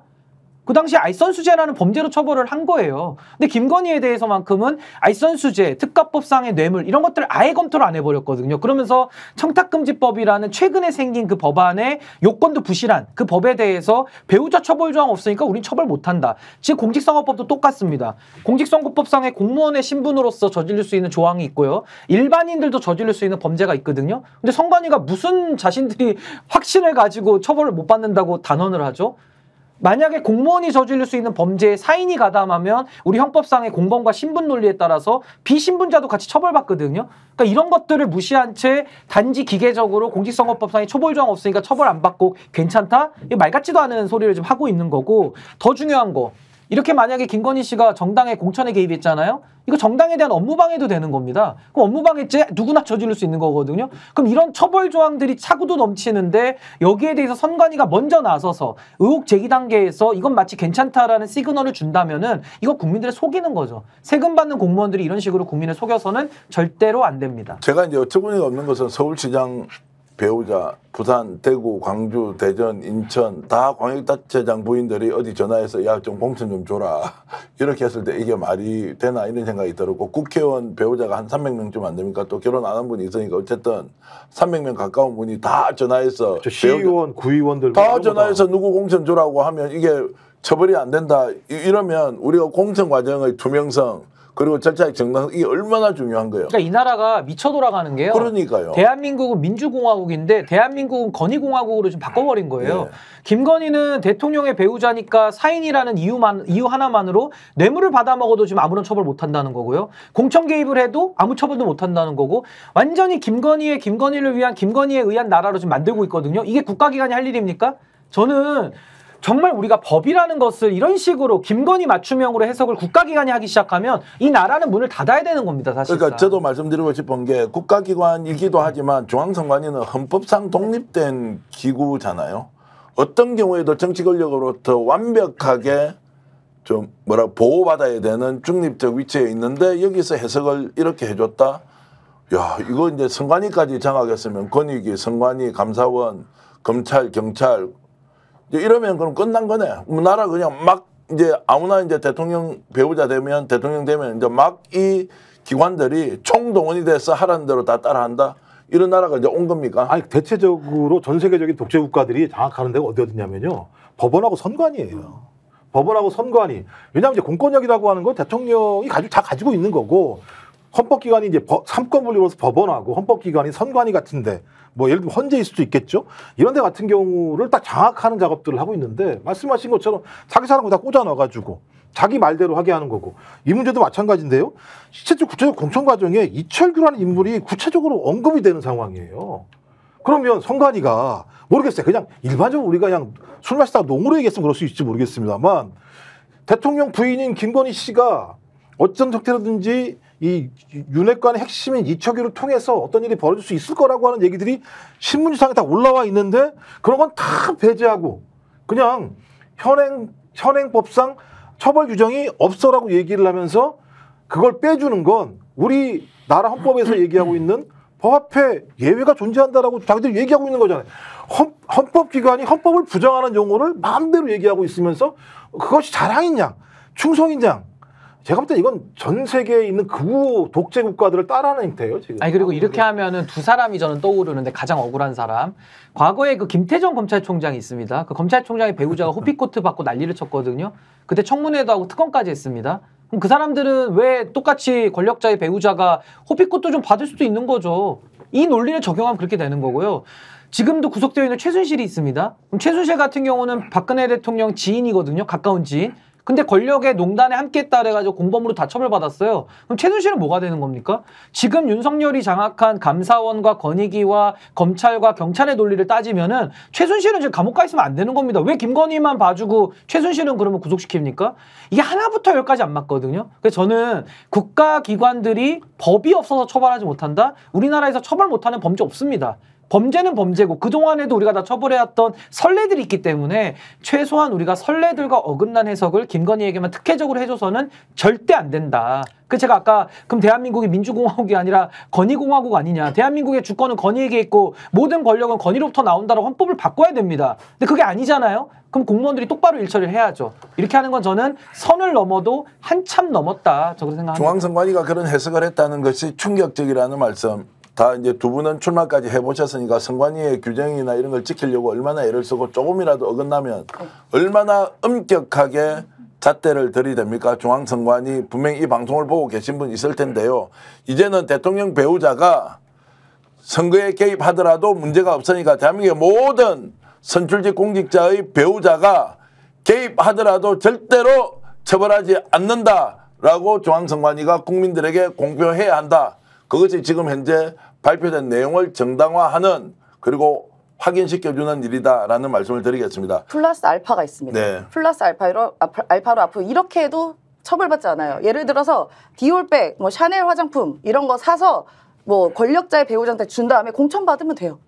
그 당시에 알선수재라는 범죄로 처벌을 한 거예요. 근데 김건희에 대해서만큼은 알선수재, 특가법상의 뇌물 이런 것들을 아예 검토를 안 해버렸거든요. 그러면서 청탁금지법이라는 최근에 생긴 그 법안의 요건도 부실한 그 법에 대해서 배우자 처벌 조항 없으니까 우린 처벌 못한다. 즉 공직선거법도 똑같습니다. 공직선거법상의 공무원의 신분으로서 저질릴 수 있는 조항이 있고요. 일반인들도 저질릴 수 있는 범죄가 있거든요. 근데 선관위가 무슨 자신들이 확신을 가지고 처벌을 못 받는다고 단언을 하죠? 만약에 공무원이 저질릴 수 있는 범죄에 사인이 가담하면 우리 형법상의 공범과 신분 논리에 따라서 비신분자도 같이 처벌받거든요. 그러니까 이런 것들을 무시한 채 단지 기계적으로 공직선거법상의 처벌 조항 없으니까 처벌 안 받고 괜찮다? 이게 말 같지도 않은 소리를 지금 하고 있는 거고, 더 중요한 거, 이렇게 만약에 김건희 씨가 정당의 공천에 개입했잖아요. 이거 정당에 대한 업무방해도 되는 겁니다. 그럼 업무방해죄 누구나 저지를 수 있는 거거든요. 그럼 이런 처벌 조항들이 차고도 넘치는데 여기에 대해서 선관위가 먼저 나서서 의혹 제기 단계에서 이건 마치 괜찮다라는 시그널을 준다면은 이거 국민들을 속이는 거죠. 세금 받는 공무원들이 이런 식으로 국민을 속여서는 절대로 안 됩니다. 제가 이제 어처구니가 없는 것은 서울시장 배우자, 부산, 대구, 광주, 대전, 인천 다 광역단체장 부인들이 어디 전화해서 야 좀 공천 좀 줘라 이렇게 했을 때 이게 말이 되나 이런 생각이 들었고, 국회의원 배우자가 한 삼백 명쯤 안 됩니까? 또 결혼 안 한 분이 있으니까 어쨌든 삼백 명 가까운 분이 다 전화해서 그렇죠. 시의원, 구의원들 다 전화해서 다. 누구 공천 주라고 하면 이게 처벌이 안 된다 이러면 우리가 공천 과정의 투명성, 그리고 절차의 정당성, 이게 얼마나 중요한 거예요. 그러니까 이 나라가 미쳐 돌아가는 게요. 그러니까요. 대한민국은 민주공화국인데 대한민국은 건의공화국으로 좀 바꿔버린 거예요. 네. 김건희는 대통령의 배우자니까 사인이라는 이유만, 이유 하나만으로 뇌물을 받아먹어도 지금 아무런 처벌 못한다는 거고요. 공천 개입을 해도 아무 처벌도 못한다는 거고, 완전히 김건희의 김건희를 위한 김건희에 의한 나라로 지금 만들고 있거든요. 이게 국가기관이 할 일입니까? 저는 정말 우리가 법이라는 것을 이런 식으로 김건희 맞춤형으로 해석을 국가기관이 하기 시작하면 이 나라는 문을 닫아야 되는 겁니다, 사실상. 그러니까 저도 말씀드리고 싶은 게 국가기관이기도 하지만 중앙선관위는 헌법상 독립된 기구잖아요. 어떤 경우에도 정치 권력으로부터 완벽하게 좀 뭐라 보호받아야 되는 중립적 위치에 있는데 여기서 해석을 이렇게 해줬다? 야, 이거 이제 선관위까지 장악했으면 권익위, 선관위, 감사원, 검찰, 경찰 이러면 그럼 끝난 거네. 나라 그냥 막 이제 아무나 이제 대통령 배우자 되면 대통령 되면 이제 막 이 기관들이 총동원이 돼서 하라는 대로 다 따라한다. 이런 나라가 이제 온 겁니까? 아니, 대체적으로 전 세계적인 독재 국가들이 장악하는 데가 어디 어디냐면요. 법원하고 선관위예요. 음. 법원하고 선관위. 왜냐하면 이제 공권력이라고 하는 건 대통령이 가지고 다 가지고 있는 거고. 헌법기관이 이제 삼권분립으로서 법원하고 헌법기관이 선관위 같은데, 뭐 예를 들면 헌재일 수도 있겠죠. 이런 데 같은 경우를 딱 장악하는 작업들을 하고 있는데, 말씀하신 것처럼 자기 사람을 다 꽂아 넣어가지고 자기 말대로 하게 하는 거고, 이 문제도 마찬가지인데요. 실제로 구체적 공천 과정에 이철규라는 인물이 구체적으로 언급이 되는 상황이에요. 그러면 선관위가 모르겠어요. 그냥 일반적으로 우리가 그냥 술 마시다가 농으로 얘기했으면 그럴 수 있을지 모르겠습니다만, 대통령 부인인 김건희 씨가 어떤 형태로든지 이 윤핵관의 핵심인 이철규를 통해서 어떤 일이 벌어질 수 있을 거라고 하는 얘기들이 신문지상에 다 올라와 있는데, 그런 건 다 배제하고 그냥 현행, 현행법상 처벌 규정이 없어라고 얘기를 하면서 그걸 빼주는 건 우리 나라 헌법에서 얘기하고 있는 법 앞에 예외가 존재한다라고 자기들이 얘기하고 있는 거잖아요. 헌, 헌법기관이 헌법을 부정하는 용어를 마음대로 얘기하고 있으면서 그것이 자랑인 양, 충성인 양, 제가 볼 때 이건 전 세계에 있는 극우 독재 국가들을 따라하는 형태예요, 지금. 아니, 그리고 이렇게 하면은 두 사람이 저는 떠오르는데, 가장 억울한 사람. 과거에 그 김태정 검찰총장이 있습니다. 그 검찰총장의 배우자가 호피코트 받고 난리를 쳤거든요. 그때 청문회도 하고 특검까지 했습니다. 그럼 그 사람들은 왜 똑같이 권력자의 배우자가 호피코트 좀 받을 수도 있는 거죠. 이 논리를 적용하면 그렇게 되는 거고요. 지금도 구속되어 있는 최순실이 있습니다. 그럼 최순실 같은 경우는 박근혜 대통령 지인이거든요. 가까운 지인. 근데 권력의 농단에 함께했다 그래가지고 공범으로 다 처벌받았어요. 그럼 최순실은 뭐가 되는 겁니까? 지금 윤석열이 장악한 감사원과 권익위와 검찰과 경찰의 논리를 따지면은 최순실은 지금 감옥 가 있으면 안 되는 겁니다. 왜 김건희만 봐주고 최순실은 그러면 구속시킵니까? 이게 하나부터 열까지 안 맞거든요. 그래서 저는 국가기관들이 법이 없어서 처벌하지 못한다? 우리나라에서 처벌 못하는 범죄 없습니다. 범죄는 범죄고 그동안에도 우리가 다 처벌해왔던 선례들이 있기 때문에 최소한 우리가 선례들과 어긋난 해석을 김건희에게만 특혜적으로 해줘서는 절대 안 된다. 그 제가 아까 그럼 대한민국이 민주공화국이 아니라 건의공화국 아니냐. 대한민국의 주권은 건의에게 있고 모든 권력은 건의로부터 나온다라고 헌법을 바꿔야 됩니다. 근데 그게 아니잖아요. 그럼 공무원들이 똑바로 일처리를 해야죠. 이렇게 하는 건 저는 선을 넘어도 한참 넘었다. 저 그렇게 생각합니다. 중앙선관위가 그런 해석을 했다는 것이 충격적이라는 말씀. 다 이제 두 분은 출마까지 해보셨으니까 선관위의 규정이나 이런 걸 지키려고 얼마나 애를 쓰고 조금이라도 어긋나면 얼마나 엄격하게 잣대를 들이댑니까? 중앙선관위 분명히 이 방송을 보고 계신 분 있을 텐데요. 이제는 대통령 배우자가 선거에 개입하더라도 문제가 없으니까 대한민국의 모든 선출직 공직자의 배우자가 개입하더라도 절대로 처벌하지 않는다라고 중앙선관위가 국민들에게 공표해야 한다. 그것이 지금 현재 발표된 내용을 정당화하는, 그리고 확인시켜주는 일이다라는 말씀을 드리겠습니다. 플러스 알파가 있습니다. 네. 플러스 알파로, 알파로 앞으로 이렇게 해도 처벌받지 않아요. 예를 들어서 디올백, 뭐 샤넬 화장품 이런 거 사서 뭐 권력자의 배우자한테 준 다음에 공천받으면 돼요.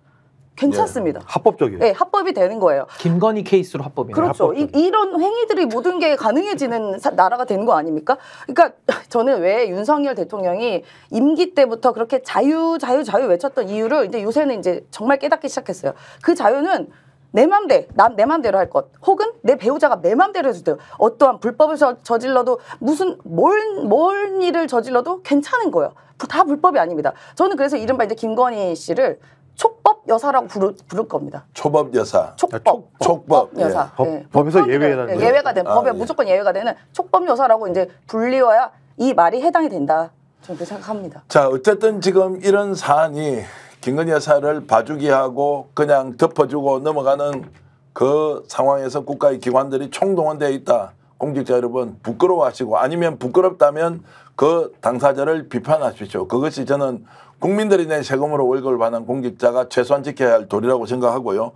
괜찮습니다. 네, 합법적이에요. 네, 합법이 되는 거예요. 김건희 케이스로 합법이네요. 그렇죠. 이, 이런 행위들이 모든 게 가능해지는 사, 나라가 되는 거 아닙니까? 그러니까 저는 왜 윤석열 대통령이 임기 때부터 그렇게 자유, 자유, 자유 외쳤던 이유를 이제 요새는 이제 정말 깨닫기 시작했어요. 그 자유는 내 맘대로, 난 내 맘대로 할 것, 혹은 내 배우자가 내 맘대로 해주세요. 어떠한 불법을 저, 저질러도 무슨 뭘, 뭘 일을 저질러도 괜찮은 거예요. 다 불법이 아닙니다. 저는 그래서 이른바 이제 김건희 씨를 촉법 여사라고 부를, 부를 겁니다. 초법 여사. 촉법. 촉법, 촉법 여사. 예. 법, 예. 법에서 예외라는. 예외가 된, 아, 법에 예. 무조건 예외가 되는 촉법 여사라고 이제 불리워야 이 말이 해당이 된다. 저는 그렇게 생각합니다. 자, 어쨌든 지금 이런 사안이 김건희 여사를 봐주기하고 그냥 덮어주고 넘어가는 그 상황에서 국가의 기관들이 총동원되어 있다. 공직자 여러분 부끄러워하시고 아니면 부끄럽다면 그 당사자를 비판하십시오. 그것이 저는 국민들이 낸 세금으로 월급을 받는 공직자가 최소한 지켜야 할 도리라고 생각하고요.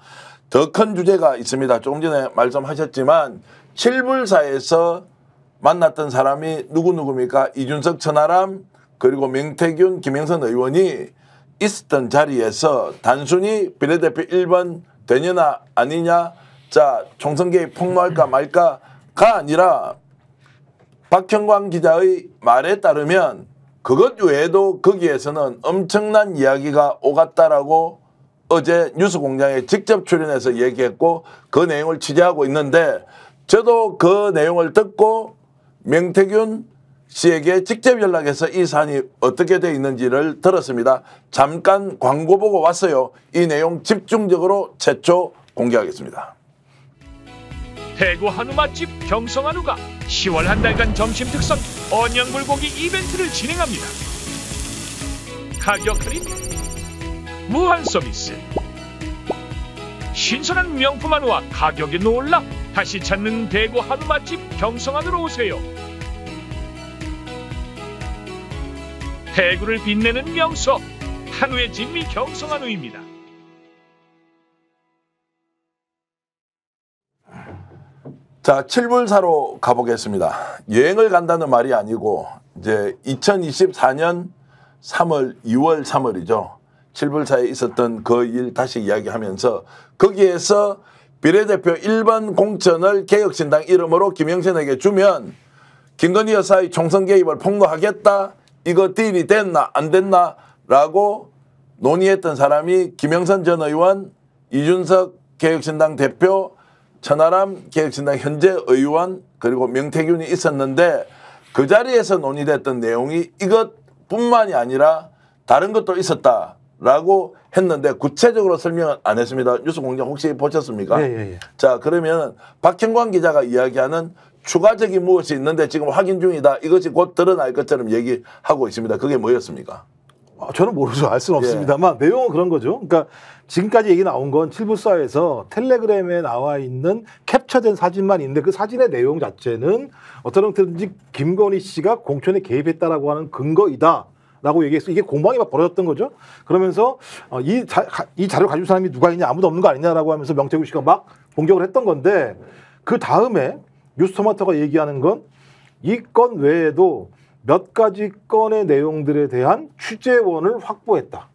더 큰 주제가 있습니다. 조금 전에 말씀하셨지만 칠불사에서 만났던 사람이 누구누구입니까? 이준석, 천하람 그리고 명태균, 김영선 의원이 있었던 자리에서 단순히 비례대표 일 번 되느냐 아니냐, 자 총선 개입 폭로할까 말까가 아니라 박현광 기자의 말에 따르면 그것 외에도 거기에서는 엄청난 이야기가 오갔다라고 어제 뉴스공장에 직접 출연해서 얘기했고 그 내용을 취재하고 있는데, 저도 그 내용을 듣고 명태균 씨에게 직접 연락해서 이 사안이 어떻게 돼 있는지를 들었습니다. 잠깐 광고 보고 왔어요. 이 내용 집중적으로 최초 공개하겠습니다. 대구 한우 맛집 경성한우가 시월 한 달간 점심 특선 언양 불고기 이벤트를 진행합니다. 가격 할인, 무한 서비스, 신선한 명품 한우와 가격이 놀라 다시 찾는 대구 한우 맛집 경성한우로 오세요. 대구를 빛내는 명소, 한우의 진미 경성한우입니다. 자, 칠불사로 가보겠습니다. 여행을 간다는 말이 아니고 이제 이천이십사년 삼월, 이월, 삼월이죠. 칠불사에 있었던 그 일 다시 이야기하면서 거기에서 비례대표 일 번 공천을 개혁신당 이름으로 김영선에게 주면 김건희 여사의 총선 개입을 폭로하겠다. 이거 딜이 됐나 안 됐나라고 논의했던 사람이 김영선 전 의원, 이준석 개혁신당 대표, 천하람 개혁신당 현재 의원 그리고 명태균이 있었는데 그 자리에서 논의됐던 내용이 이것뿐만이 아니라 다른 것도 있었다라고 했는데 구체적으로 설명은 안 했습니다. 뉴스공장 혹시 보셨습니까? 예, 예, 예. 자, 그러면 박현광 기자가 이야기하는 추가적인 무엇이 있는데 지금 확인 중이다. 이것이 곧 드러날 것처럼 얘기하고 있습니다. 그게 뭐였습니까? 아, 저는 모르죠. 알 수는 예. 없습니다만 내용은 그런 거죠. 그러니까 지금까지 얘기 나온 건 칠불사에서 텔레그램에 나와 있는 캡처된 사진만 있는데 그 사진의 내용 자체는 어떤 형태든지 김건희 씨가 공천에 개입했다라고 하는 근거이다 라고 얘기했어. 이게 공방이 막 벌어졌던 거죠. 그러면서 어, 이, 자, 이 자료 가진 사람이 누가 있냐, 아무도 없는 거 아니냐라고 하면서 명태균 씨가 막 공격을 했던 건데 그 다음에 뉴스토마토가 얘기하는 건 이 건 외에도 몇 가지 건의 내용들에 대한 취재원을 확보했다.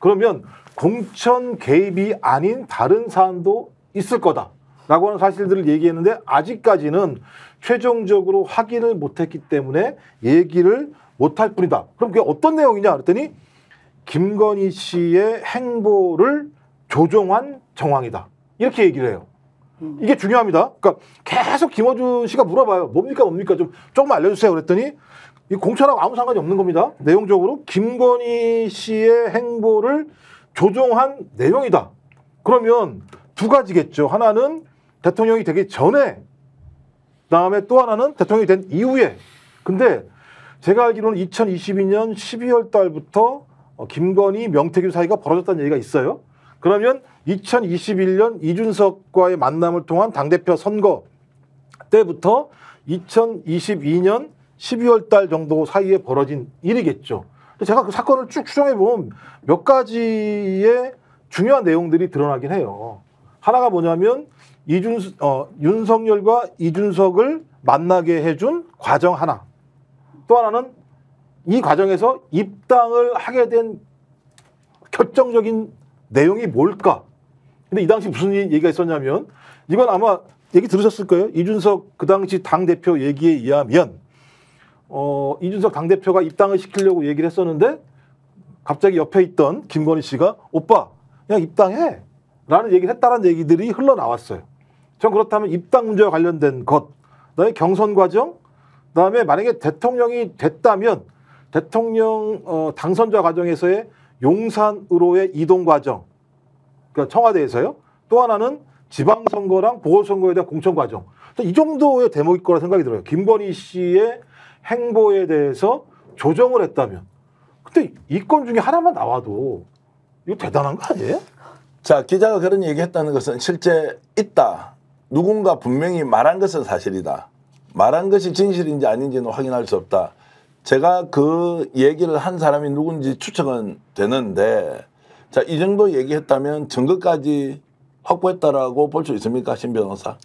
그러면 공천 개입이 아닌 다른 사안도 있을 거다라고 하는 사실들을 얘기했는데 아직까지는 최종적으로 확인을 못했기 때문에 얘기를 못할 뿐이다. 그럼 그게 어떤 내용이냐 그랬더니 김건희 씨의 행보를 조종한 정황이다. 이렇게 얘기를 해요. 이게 중요합니다. 그러니까 계속 김어준 씨가 물어봐요. 뭡니까 뭡니까 좀 조금 알려주세요. 그랬더니 이 공천하고 아무 상관이 없는 겁니다. 내용적으로 김건희 씨의 행보를 조종한 내용이다. 그러면 두 가지겠죠. 하나는 대통령이 되기 전에, 그다음에 또 하나는 대통령이 된 이후에. 근데 제가 알기로는 이천이십이년 십이월 달부터 김건희, 명태균 사이가 벌어졌다는 얘기가 있어요. 그러면 이천이십일년 이준석과의 만남을 통한 당대표 선거 때부터 이천이십이년 십이월 달 정도 사이에 벌어진 일이겠죠. 제가 그 사건을 쭉 추정해보면 몇 가지의 중요한 내용들이 드러나긴 해요. 하나가 뭐냐면 이준석, 어, 윤석열과 이준석을 만나게 해준 과정 하나. 또 하나는 이 과정에서 입당을 하게 된 결정적인 내용이 뭘까? 근데 이 당시 무슨 얘기가 있었냐면, 이건 아마 얘기 들으셨을 거예요. 이준석 그 당시 당대표 얘기에 의하면 어, 이준석 당대표가 입당을 시키려고 얘기를 했었는데 갑자기 옆에 있던 김건희 씨가 오빠 그냥 입당해 라는 얘기를 했다는 얘기들이 흘러나왔어요. 전 그렇다면 입당 문제와 관련된 것, 그다음에 경선 과정, 그다음에 만약에 대통령이 됐다면 대통령 어, 당선자 과정에서의 용산으로의 이동 과정, 그러니까 청와대에서요. 또 하나는 지방선거랑 보궐선거에 대한 공천 과정. 이 정도의 대목일 거라 생각이 들어요. 김건희 씨의 행보에 대해서 조정을 했다면, 근데 이 건 중에 하나만 나와도 이거 대단한 거 아니에요? 자, 기자가 그런 얘기했다는 것은 실제 있다. 누군가 분명히 말한 것은 사실이다. 말한 것이 진실인지 아닌지는 확인할 수 없다. 제가 그 얘기를 한 사람이 누군지 추측은 되는데, 자, 이 정도 얘기했다면 증거까지 확보했다라고 볼 수 있습니까, 신 변호사?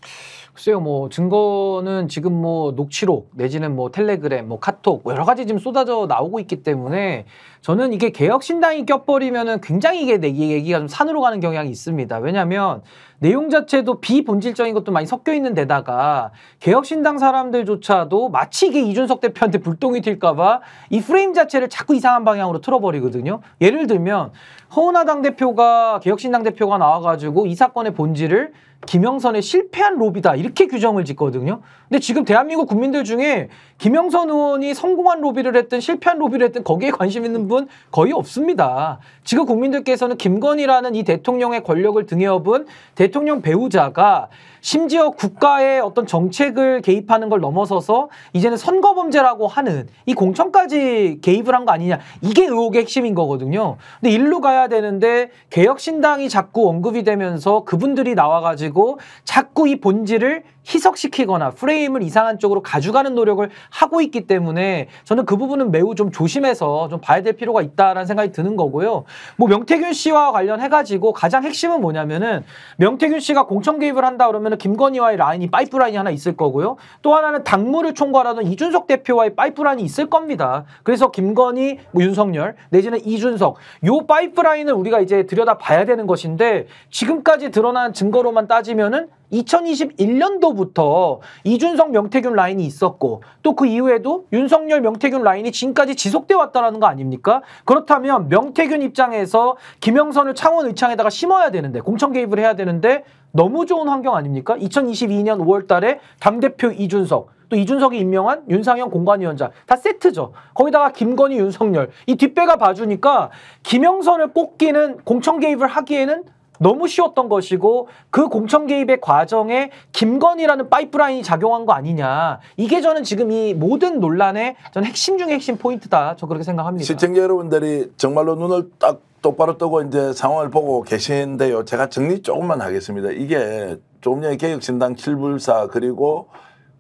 글쎄요, 뭐 증거는 지금 뭐 녹취록 내지는 뭐 텔레그램, 뭐 카톡 여러 가지 지금 쏟아져 나오고 있기 때문에 저는 이게 개혁신당이 껴버리면은 굉장히 이게 얘기가 좀 산으로 가는 경향이 있습니다. 왜냐하면 내용 자체도 비본질적인 것도 많이 섞여 있는 데다가 개혁신당 사람들조차도 마치 이게 이준석 대표한테 불똥이 튈까봐 이 프레임 자체를 자꾸 이상한 방향으로 틀어버리거든요. 예를 들면 허은아 당대표가 개혁신당 대표가 나와가지고 이 사건의 본질을 김영선의 실패한 로비다 이렇게 규정을 짓거든요. 근데 지금 대한민국 국민들 중에 김영선 의원이 성공한 로비를 했든 실패한 로비를 했든 거기에 관심 있는 분 거의 없습니다. 지금 국민들께서는 김건희라는 이 대통령의 권력을 등에 업은 대통령 배우자가 심지어 국가의 어떤 정책을 개입하는 걸 넘어서서 이제는 선거범죄라고 하는 이 공천까지 개입을 한 거 아니냐, 이게 의혹의 핵심인 거거든요. 근데 일로 가야 되는데 개혁신당이 자꾸 언급이 되면서 그분들이 나와가지고 자꾸 이 본질을 희석시키거나 프레임을 이상한 쪽으로 가져가는 노력을 하고 있기 때문에 저는 그 부분은 매우 좀 조심해서 좀 봐야 될 필요가 있다라는 생각이 드는 거고요. 뭐 명태균 씨와 관련해가지고 가장 핵심은 뭐냐면은 명태균 씨가 공천 개입을 한다 그러면은 김건희와의 라인이 파이프라인이 하나 있을 거고요. 또 하나는 당무를 총괄하던 이준석 대표와의 파이프라인이 있을 겁니다. 그래서 김건희, 뭐 윤석열 내지는 이준석 요 파이프라인을 우리가 이제 들여다봐야 되는 것인데 지금까지 드러난 증거로만 따지면은 이천이십일 년도부터 이준석 명태균 라인이 있었고 또 그 이후에도 윤석열 명태균 라인이 지금까지 지속돼 왔다라는 거 아닙니까? 그렇다면 명태균 입장에서 김영선을 창원 의창에다가 심어야 되는데 공천 개입을 해야 되는데 너무 좋은 환경 아닙니까? 이천이십이 년 오월 달에 당대표 이준석 또 이준석이 임명한 윤상현 공관위원장 다 세트죠. 거기다가 김건희, 윤석열 이 뒷배가 봐주니까 김영선을 꼽기는 공천 개입을 하기에는 너무 쉬웠던 것이고 그 공천 개입의 과정에 김건희라는 파이프라인이 작용한 거 아니냐. 이게 저는 지금 이 모든 논란의 저는 핵심 중에 핵심 포인트다. 저 그렇게 생각합니다. 시청자 여러분들이 정말로 눈을 딱 똑바로 뜨고 이제 상황을 보고 계신데요. 제가 정리 조금만 하겠습니다. 이게 조금 전에 개혁신당 칠불사 그리고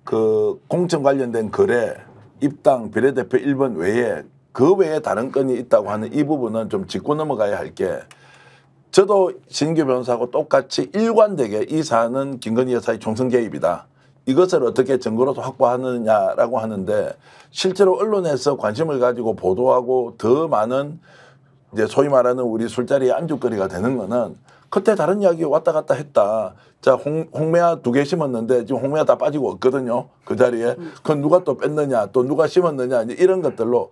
그 공천 관련된 거래 입당 비례대표 일 번 외에 그 외에 다른 건이 있다고 하는 이 부분은 좀 짚고 넘어가야 할 게, 저도 신인규 변호사하고 똑같이 일관되게 이 사안은 김건희 여사의 총선 개입이다. 이것을 어떻게 증거로서 확보하느냐라고 하는데 실제로 언론에서 관심을 가지고 보도하고 더 많은 이제 소위 말하는 우리 술자리의 안주거리가 되는 거는 그때 다른 이야기 왔다 갔다 했다. 자, 홍, 홍매화 두 개 심었는데 지금 홍매화 다 빠지고 없거든요. 그 자리에. 그건 누가 또 뺐느냐 또 누가 심었느냐 이제 이런 것들로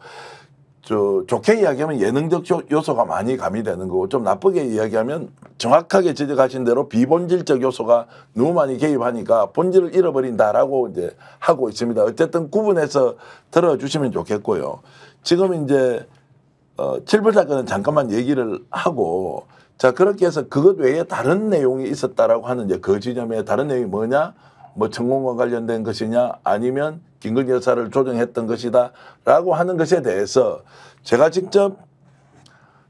저 좋게 이야기하면 예능적 요소가 많이 가미되는 거고 좀 나쁘게 이야기하면 정확하게 지적하신 대로 비본질적 요소가 너무 많이 개입하니까 본질을 잃어버린다라고 이제 하고 있습니다. 어쨌든 구분해서 들어주시면 좋겠고요. 지금 이제 어, 칠불사건은 잠깐만 얘기를 하고, 자, 그렇게 해서 그것 외에 다른 내용이 있었다라고 하는 이제 그 지점에 다른 내용이 뭐냐? 뭐 천공과 관련된 것이냐 아니면 김건희 여사를 조정했던 것이다 라고 하는 것에 대해서 제가 직접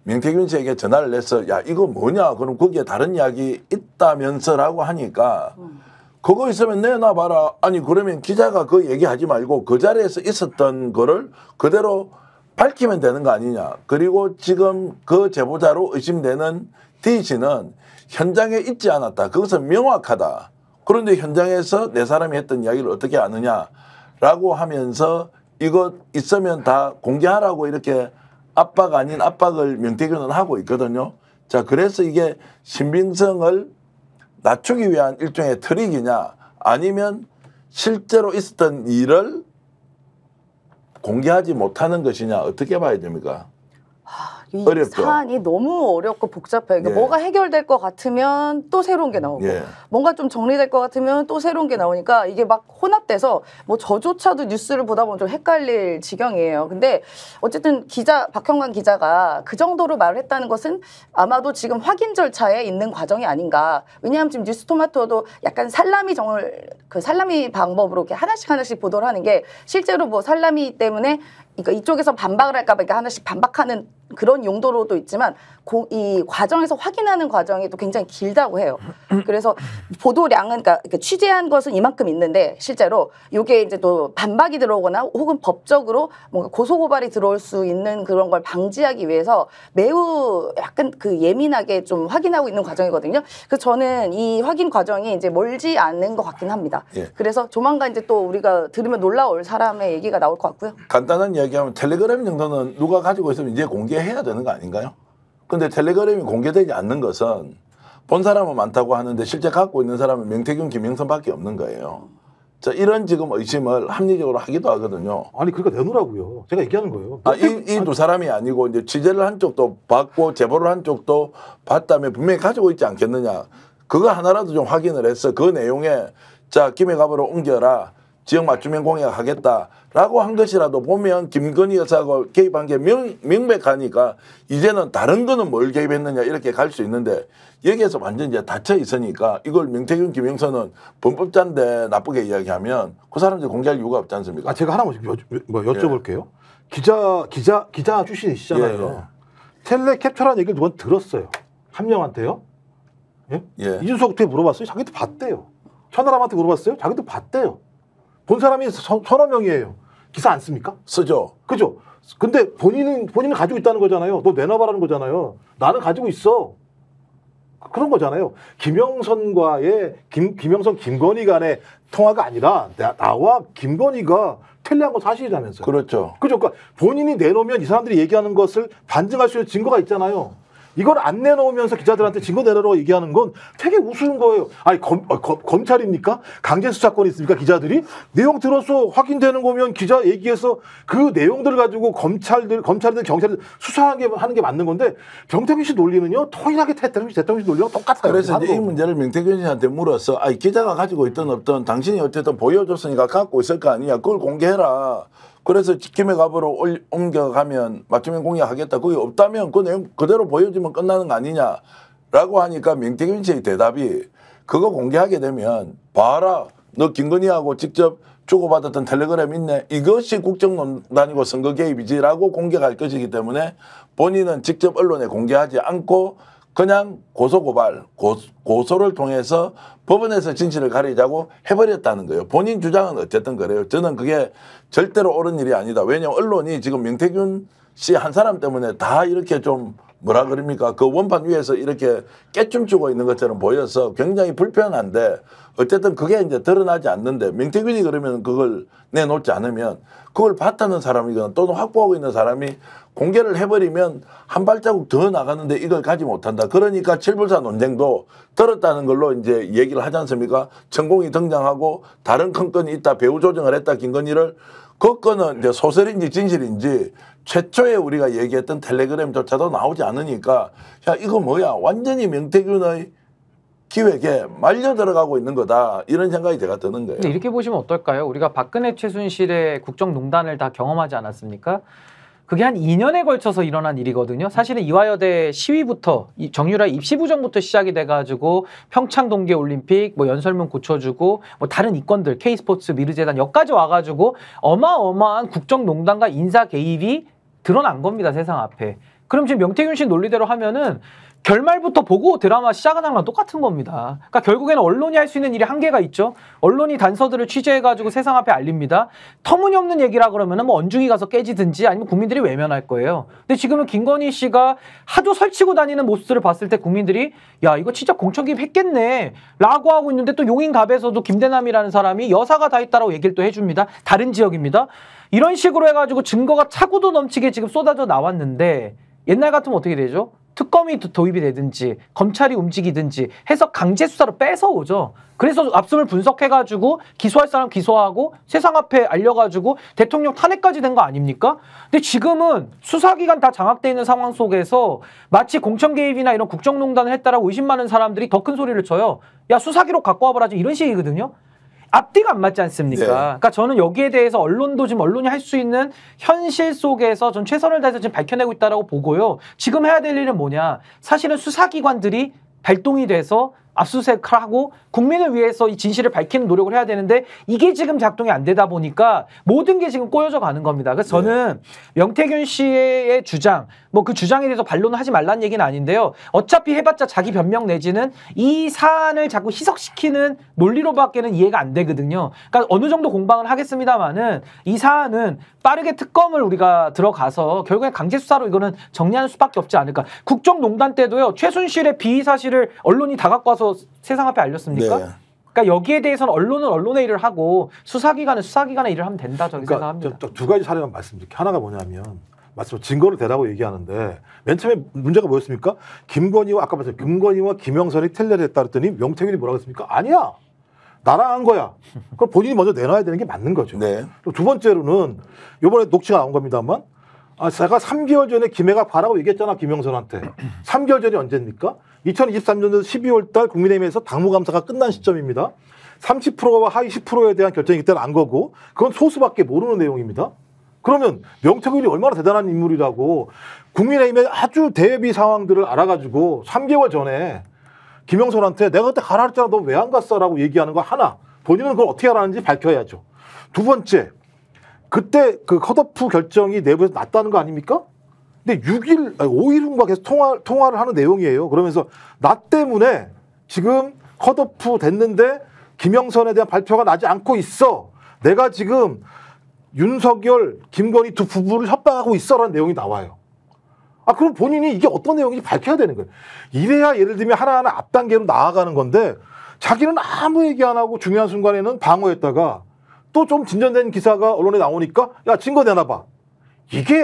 명태균 씨에게 전화를 해서 야 이거 뭐냐 그럼 거기에 다른 이야기 있다면서 라고 하니까 음. 그거 있으면 내놔봐라. 아니 그러면 기자가 그 얘기하지 말고 그 자리에서 있었던 거를 그대로 밝히면 되는 거 아니냐. 그리고 지금 그 제보자로 의심되는 D 씨는 현장에 있지 않았다. 그것은 명확하다. 그런데 현장에서 내 사람이 했던 이야기를 어떻게 아느냐라고 하면서 이거 있으면 다 공개하라고 이렇게 압박 아닌 압박을 명태균은 하고 있거든요. 자, 그래서 이게 신빙성을 낮추기 위한 일종의 트릭이냐 아니면 실제로 있었던 일을 공개하지 못하는 것이냐 어떻게 봐야 됩니까? 이 어렵죠. 사안이 너무 어렵고 복잡해요. 그러니까 예. 뭐가 해결될 것 같으면 또 새로운 게 나오고 예. 뭔가 좀 정리될 것 같으면 또 새로운 게 나오니까 이게 막 혼합돼서 뭐 저조차도 뉴스를 보다 보면 좀 헷갈릴 지경이에요. 근데 어쨌든 기자 박현광 기자가 그 정도로 말을 했다는 것은 아마도 지금 확인 절차에 있는 과정이 아닌가. 왜냐하면 지금 뉴스토마토도 약간 살라미 정을 그 살라미 방법으로 이렇게 하나씩 하나씩 보도를 하는 게 실제로 뭐 살라미 때문에 그러니까 이쪽에서 반박을 할까 봐 이렇게 하나씩 반박하는 그런 용도로도 있지만 고, 이 과정에서 확인하는 과정이 또 굉장히 길다고 해요. 그래서 보도량은 그러니까 취재한 것은 이만큼 있는데 실제로 이게 이제 또 반박이 들어오거나 혹은 법적으로 뭔가 고소고발이 들어올 수 있는 그런 걸 방지하기 위해서 매우 약간 그 예민하게 좀 확인하고 있는 과정이거든요. 그래서 저는 이 확인 과정이 이제 멀지 않는 것 같긴 합니다. 예. 그래서 조만간 이제 또 우리가 들으면 놀라울 사람의 얘기가 나올 것 같고요. 간단한 이야기하면 텔레그램 정도는 누가 가지고 있으면 이제 공개 해야 되는 거 아닌가요? 근데 텔레그램이 공개되지 않는 것은 본 사람은 많다고 하는데 실제 갖고 있는 사람은 명태균, 김영선밖에 없는 거예요. 자, 이런 지금 의심을 합리적으로 하기도 하거든요. 아니 그러니까 내놓으라고요. 제가 얘기하는 거예요. 아, 이 이 두 사람이 아니고 이제 취재를 한 쪽도 받고 제보를 한 쪽도 봤다면 분명히 가지고 있지 않겠느냐. 그거 하나라도 좀 확인을 해서 그 내용에 자 김해갑으로 옮겨라. 지역 맞춤형 공약하겠다라고 한 것이라도 보면 김건희 여사가 개입한 게 명, 명백하니까 이제는 다른 거는 뭘 개입했느냐 이렇게 갈 수 있는데 여기에서 완전히 이제 닫혀 있으니까 이걸 명태균, 김영선은 범법자인데 나쁘게 이야기하면 그 사람들 공개할 이유가 없지 않습니까? 아, 제가 하나만 여, 뭐 여쭤볼게요. 예. 기자, 기자, 기자 출신이시잖아요. 예. 텔레캡처라는 얘기를 누가 들었어요. 한 명한테요. 예? 예. 이준석한테 물어봤어요. 자기도 봤대요. 천하람한테 물어봤어요. 자기도 봤대요. 본 사람이 서, 서너 명이에요. 기사 안 씁니까? 쓰죠. 그죠? 근데 본인은, 본인은 가지고 있다는 거잖아요. 너 내놔봐라는 거잖아요. 나는 가지고 있어. 그런 거잖아요. 김영선과의, 김, 김영선, 김건희 간의 통화가 아니라 나, 나와 김건희가 텔레한 건 사실이라면서요. 그렇죠. 그죠? 그러니까 본인이 내놓으면 이 사람들이 얘기하는 것을 반증할 수 있는 증거가 있잖아요. 이걸 안 내놓으면서 기자들한테 증거 내놓으라고 얘기하는 건 되게 우스운 거예요. 아니 검, 검, 검찰입니까? 강제수사권이 있습니까? 기자들이? 내용 들어서 확인되는 거면 기자 얘기해서 그 내용들 가지고 검찰들, 검찰들, 경찰들 수사하게 하는 게 맞는 건데 명태균 씨 논리는요. 토인하게 대통령 씨 논리랑 똑같아요. 그래서 이제 이 문제를 명태균 씨한테 물어서 아니 기자가 가지고 있든 없든 당신이 어쨌든 보여줬으니까 갖고 있을 거 아니야. 그걸 공개해라. 그래서 김해갑으로 옮겨가면 맞춤형 공약하겠다. 그게 없다면 그 내용 그대로 보여주면 끝나는 거 아니냐라고 하니까 명태균 씨의 대답이 그거 공개하게 되면 봐라. 너 김건희하고 직접 주고받았던 텔레그램 있네. 이것이 국정농단이고 선거 개입이지라고 공개할 것이기 때문에 본인은 직접 언론에 공개하지 않고 그냥 고소고발, 고, 고소를 통해서 법원에서 진실을 가리자고 해버렸다는 거예요. 본인 주장은 어쨌든 그래요. 저는 그게 절대로 옳은 일이 아니다. 왜냐하면 언론이 지금 명태균 씨 한 사람 때문에 다 이렇게 좀 뭐라 그럽니까? 그 원판 위에서 이렇게 깨춤추고 있는 것처럼 보여서 굉장히 불편한데 어쨌든 그게 이제 드러나지 않는데 명태균이 그러면 그걸 내놓지 않으면 그걸 봤다는 사람이거나 또는 확보하고 있는 사람이 공개를 해버리면 한 발자국 더 나가는데 이걸 가지 못한다. 그러니까 칠불사 논쟁도 들었다는 걸로 이제 얘기를 하지 않습니까? 천공이 등장하고 다른 큰 건이 있다. 배후 조정을 했다. 김건희를. 그 건은 이제 소설인지 진실인지 최초에 우리가 얘기했던 텔레그램조차도 나오지 않으니까 야 이거 뭐야 완전히 명태균의 기획에 말려 들어가고 있는 거다 이런 생각이 제가 드는 거예요. 이렇게 보시면 어떨까요? 우리가 박근혜 최순실의 국정농단을 다 경험하지 않았습니까? 그게 한 이 년에 걸쳐서 일어난 일이거든요. 사실은 이화여대 시위부터 정유라 입시 부정부터 시작이 돼가지고 평창 동계올림픽, 뭐 연설문 고쳐주고 뭐 다른 이권들 K스포츠 미르재단 여기까지 와가지고 어마어마한 국정농단과 인사 개입이 드러난 겁니다. 세상 앞에. 그럼 지금 명태균 씨 논리대로 하면은 결말부터 보고 드라마 시작하는 거랑 똑같은 겁니다. 그러니까 결국에는 언론이 할 수 있는 일이 한계가 있죠. 언론이 단서들을 취재해가지고 세상 앞에 알립니다. 터무니없는 얘기라 그러면은 뭐 언중이 가서 깨지든지 아니면 국민들이 외면할 거예요. 근데 지금은 김건희 씨가 하도 설치고 다니는 모습들을 봤을 때 국민들이 야 이거 진짜 공천기입 했겠네 라고 하고 있는데 또 용인갑에서도 김대남이라는 사람이 여사가 다 있다라고 얘기를 또 해줍니다. 다른 지역입니다. 이런 식으로 해가지고 증거가 차고도 넘치게 지금 쏟아져 나왔는데 옛날 같으면 어떻게 되죠? 특검이 도입이 되든지 검찰이 움직이든지 해서 강제 수사로 뺏어오죠. 그래서 압수물 분석해가지고 기소할 사람 기소하고 세상 앞에 알려가지고 대통령 탄핵까지 된 거 아닙니까? 근데 지금은 수사기관 다 장악돼 있는 상황 속에서 마치 공천 개입이나 이런 국정농단을 했다라고 의심하는 사람들이 더 큰 소리를 쳐요. 야, 수사기록 갖고 와보라지, 이런 식이거든요. 앞뒤가 안 맞지 않습니까? 네. 그러니까 저는 여기에 대해서 언론도 지금 언론이 할 수 있는 현실 속에서 전 최선을 다해서 지금 밝혀내고 있다라고 보고요. 지금 해야 될 일은 뭐냐? 사실은 수사기관들이 발동이 돼서 압수수색하고 국민을 위해서 이 진실을 밝히는 노력을 해야 되는데 이게 지금 작동이 안 되다 보니까 모든 게 지금 꼬여져 가는 겁니다. 그래서 저는 명태균 씨의 주장, 뭐 그 주장에 대해서 반론을 하지 말라는 얘기는 아닌데요. 어차피 해봤자 자기 변명 내지는 이 사안을 자꾸 희석시키는 논리로밖에는 이해가 안 되거든요. 그러니까 어느 정도 공방을 하겠습니다만은 이 사안은 빠르게 특검을 우리가 들어가서 결국엔 강제 수사로 이거는 정리하는 수밖에 없지 않을까. 국정농단 때도요, 최순실의 비위 사실을 언론이 다 갖고 와서 세상 앞에 알렸습니까? 네. 그러니까 여기에 대해서는 언론은 언론의 일을 하고 수사기관은 수사기관의 일을 하면 된다, 저는 그러니까 생각합니다. 저, 저 두 가지 사례만 말씀드릴게요. 하나가 뭐냐면 말씀 증거를 대라고 얘기하는데 맨 처음에 문제가 뭐였습니까? 김건희와 아까 말씀 김건희와 김영선이 텔레를 했다 그랬더니 명태균이 뭐라고 했습니까? 아니야, 나랑 한 거야. 그걸 본인이 먼저 내놔야 되는 게 맞는 거죠. 네. 그리고 두 번째로는 이번에 녹취가 나온 겁니다만, 아, 제가 삼 개월 전에 김해가 가라고 얘기했잖아, 김영선한테. 삼 개월 전이 언제입니까? 이천이십삼 년 십이월 달 국민의힘에서 당무감사가 끝난 시점입니다. 삼십 퍼센트와 하위 십 퍼센트에 대한 결정이 그때 난 거고, 그건 소수밖에 모르는 내용입니다. 그러면 명태균이 얼마나 대단한 인물이라고 국민의힘의 아주 대비 상황들을 알아가지고 삼 개월 전에 김영선한테 내가 그때 가라 했잖아, 너 왜 안 갔어? 라고 얘기하는 거 하나. 본인은 그걸 어떻게 하라는지 밝혀야죠. 두 번째, 그때 그 컷오프 결정이 내부에서 났다는 거 아닙니까? 근데 육 일, 아니 오 일 후인가 계속 통화, 통화를 하는 내용이에요. 그러면서 나 때문에 지금 컷오프 됐는데 김영선에 대한 발표가 나지 않고 있어. 내가 지금 윤석열, 김건희 두 부부를 협박하고 있어라는 내용이 나와요. 아, 그럼 본인이 이게 어떤 내용인지 밝혀야 되는 거예요. 이래야 예를 들면 하나하나 앞단계로 나아가는 건데 자기는 아무 얘기 안 하고 중요한 순간에는 방어했다가 또 좀 진전된 기사가 언론에 나오니까 야, 증거 내놔봐. 이게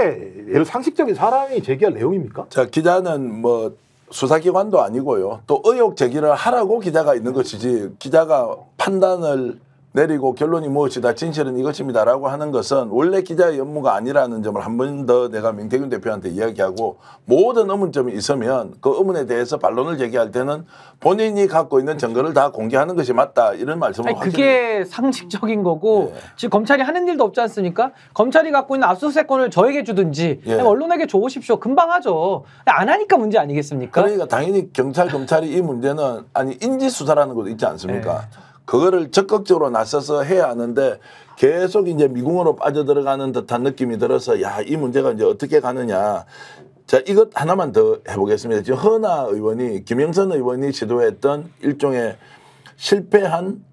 예를 상식적인 사람이 제기할 내용입니까? 자, 기자는 뭐 수사기관도 아니고요. 또 의혹 제기를 하라고 기자가 있는 것이지, 기자가 판단을 내리고 결론이 무엇이다, 진실은 이것입니다라고 하는 것은 원래 기자의 업무가 아니라는 점을 한 번 더 내가 명태균 대표한테 이야기하고, 모든 의문점이 있으면 그 의문에 대해서 반론을 제기할 때는 본인이 갖고 있는 증거를 다 공개하는 것이 맞다, 이런 말씀을 하시는 거예요. 그게 상식적인 거고, 예. 지금 검찰이 하는 일도 없지 않습니까? 검찰이 갖고 있는 압수수색권을 저에게 주든지, 예. 언론에게 줘오십시오. 금방 하죠. 안 하니까 문제 아니겠습니까? 그러니까 당연히 경찰, 검찰이 이 문제는 아니 인지수사라는 것도 있지 않습니까? 예. 그거를 적극적으로 나서서 해야 하는데 계속 이제 미궁으로 빠져들어가는 듯한 느낌이 들어서, 야, 이 문제가 이제 어떻게 가느냐. 자, 이것 하나만 더 해보겠습니다. 지금 허은아 의원이, 김영선 의원이 지도했던 일종의 실패한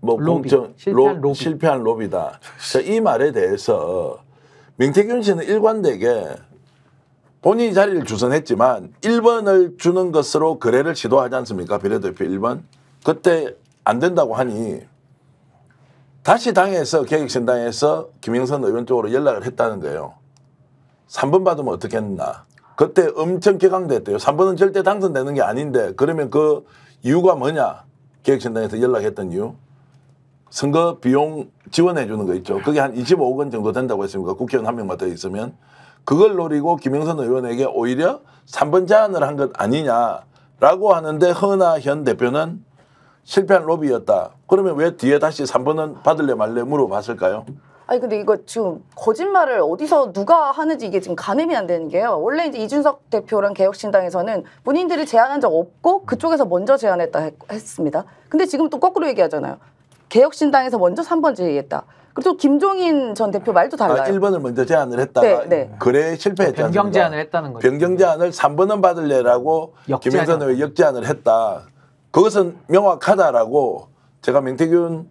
뭐 로비, 공천, 실패한, 로, 로비. 실패한 로비다. 자, 이 말에 대해서 명태균 씨는 일관되게 본인이 자리를 주선했지만 일 번을 주는 것으로 거래를 시도하지 않습니까? 비례대표 일 번. 그때 안 된다고 하니 다시 당에서, 개혁신당에서 김영선 의원 쪽으로 연락을 했다는 거예요. 삼 번 받으면 어떻겠나. 그때 엄청 격앙됐대요. 삼 번은 절대 당선되는 게 아닌데, 그러면 그 이유가 뭐냐. 개혁신당에서 연락했던 이유. 선거 비용 지원해 주는 거 있죠. 그게 한 이십오억 원 정도 된다고 했습니까? 국회의원 한 명만 더 있으면. 그걸 노리고 김영선 의원에게 오히려 삼 번 제안을 한 것 아니냐라고 하는데, 허은아 현 대표는 실패한 로비였다. 그러면 왜 뒤에 다시 삼 번은 받을래 말래 물어봤을까요? 아니, 근데 이거 지금 거짓말을 어디서 누가 하는지 이게 지금 가늠이 안 되는 게요. 원래 이제 이준석 대표랑 개혁신당에서는 본인들이 제안한 적 없고 그쪽에서 먼저 제안했다 했, 했습니다. 근데 지금 또 거꾸로 얘기하잖아요. 개혁신당에서 먼저 삼 번 제의했다. 그리고 김종인 전 대표 말도 달라요. 아, 일 번을 먼저 제안을 했다가, 네, 네. 그래 실패했잖아요. 변경 제안을 했다는 거죠. 변경 제안을 삼 번은 받을래라고 김영선 의원 역제안을 했다. 그것은 명확하다라고 제가 명태균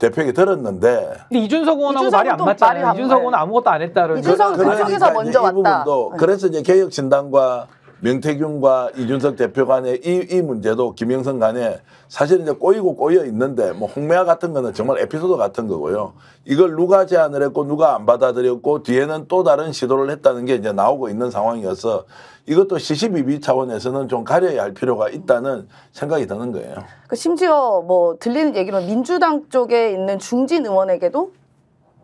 대표에게 들었는데, 근데 이준석 의원하고 말이 안 맞잖아요. 이준석 의원은 아무것도 안 했다는. 이준석 의원 그쪽에서 먼저 왔다. 부분도, 네. 그래서 이제 개혁신당과 명태균과 이준석 대표 간의 이, 이 문제도 김영선 간에 사실 이제 꼬이고 꼬여 있는데, 뭐 홍매화 같은 거는 정말 에피소드 같은 거고요. 이걸 누가 제안을 했고 누가 안 받아들였고 뒤에는 또 다른 시도를 했다는 게 이제 나오고 있는 상황이어서 이것도 씨씨비비 차원에서는 좀 가려야 할 필요가 있다는 생각이 드는 거예요. 그 심지어 뭐 들리는 얘기면 민주당 쪽에 있는 중진 의원에게도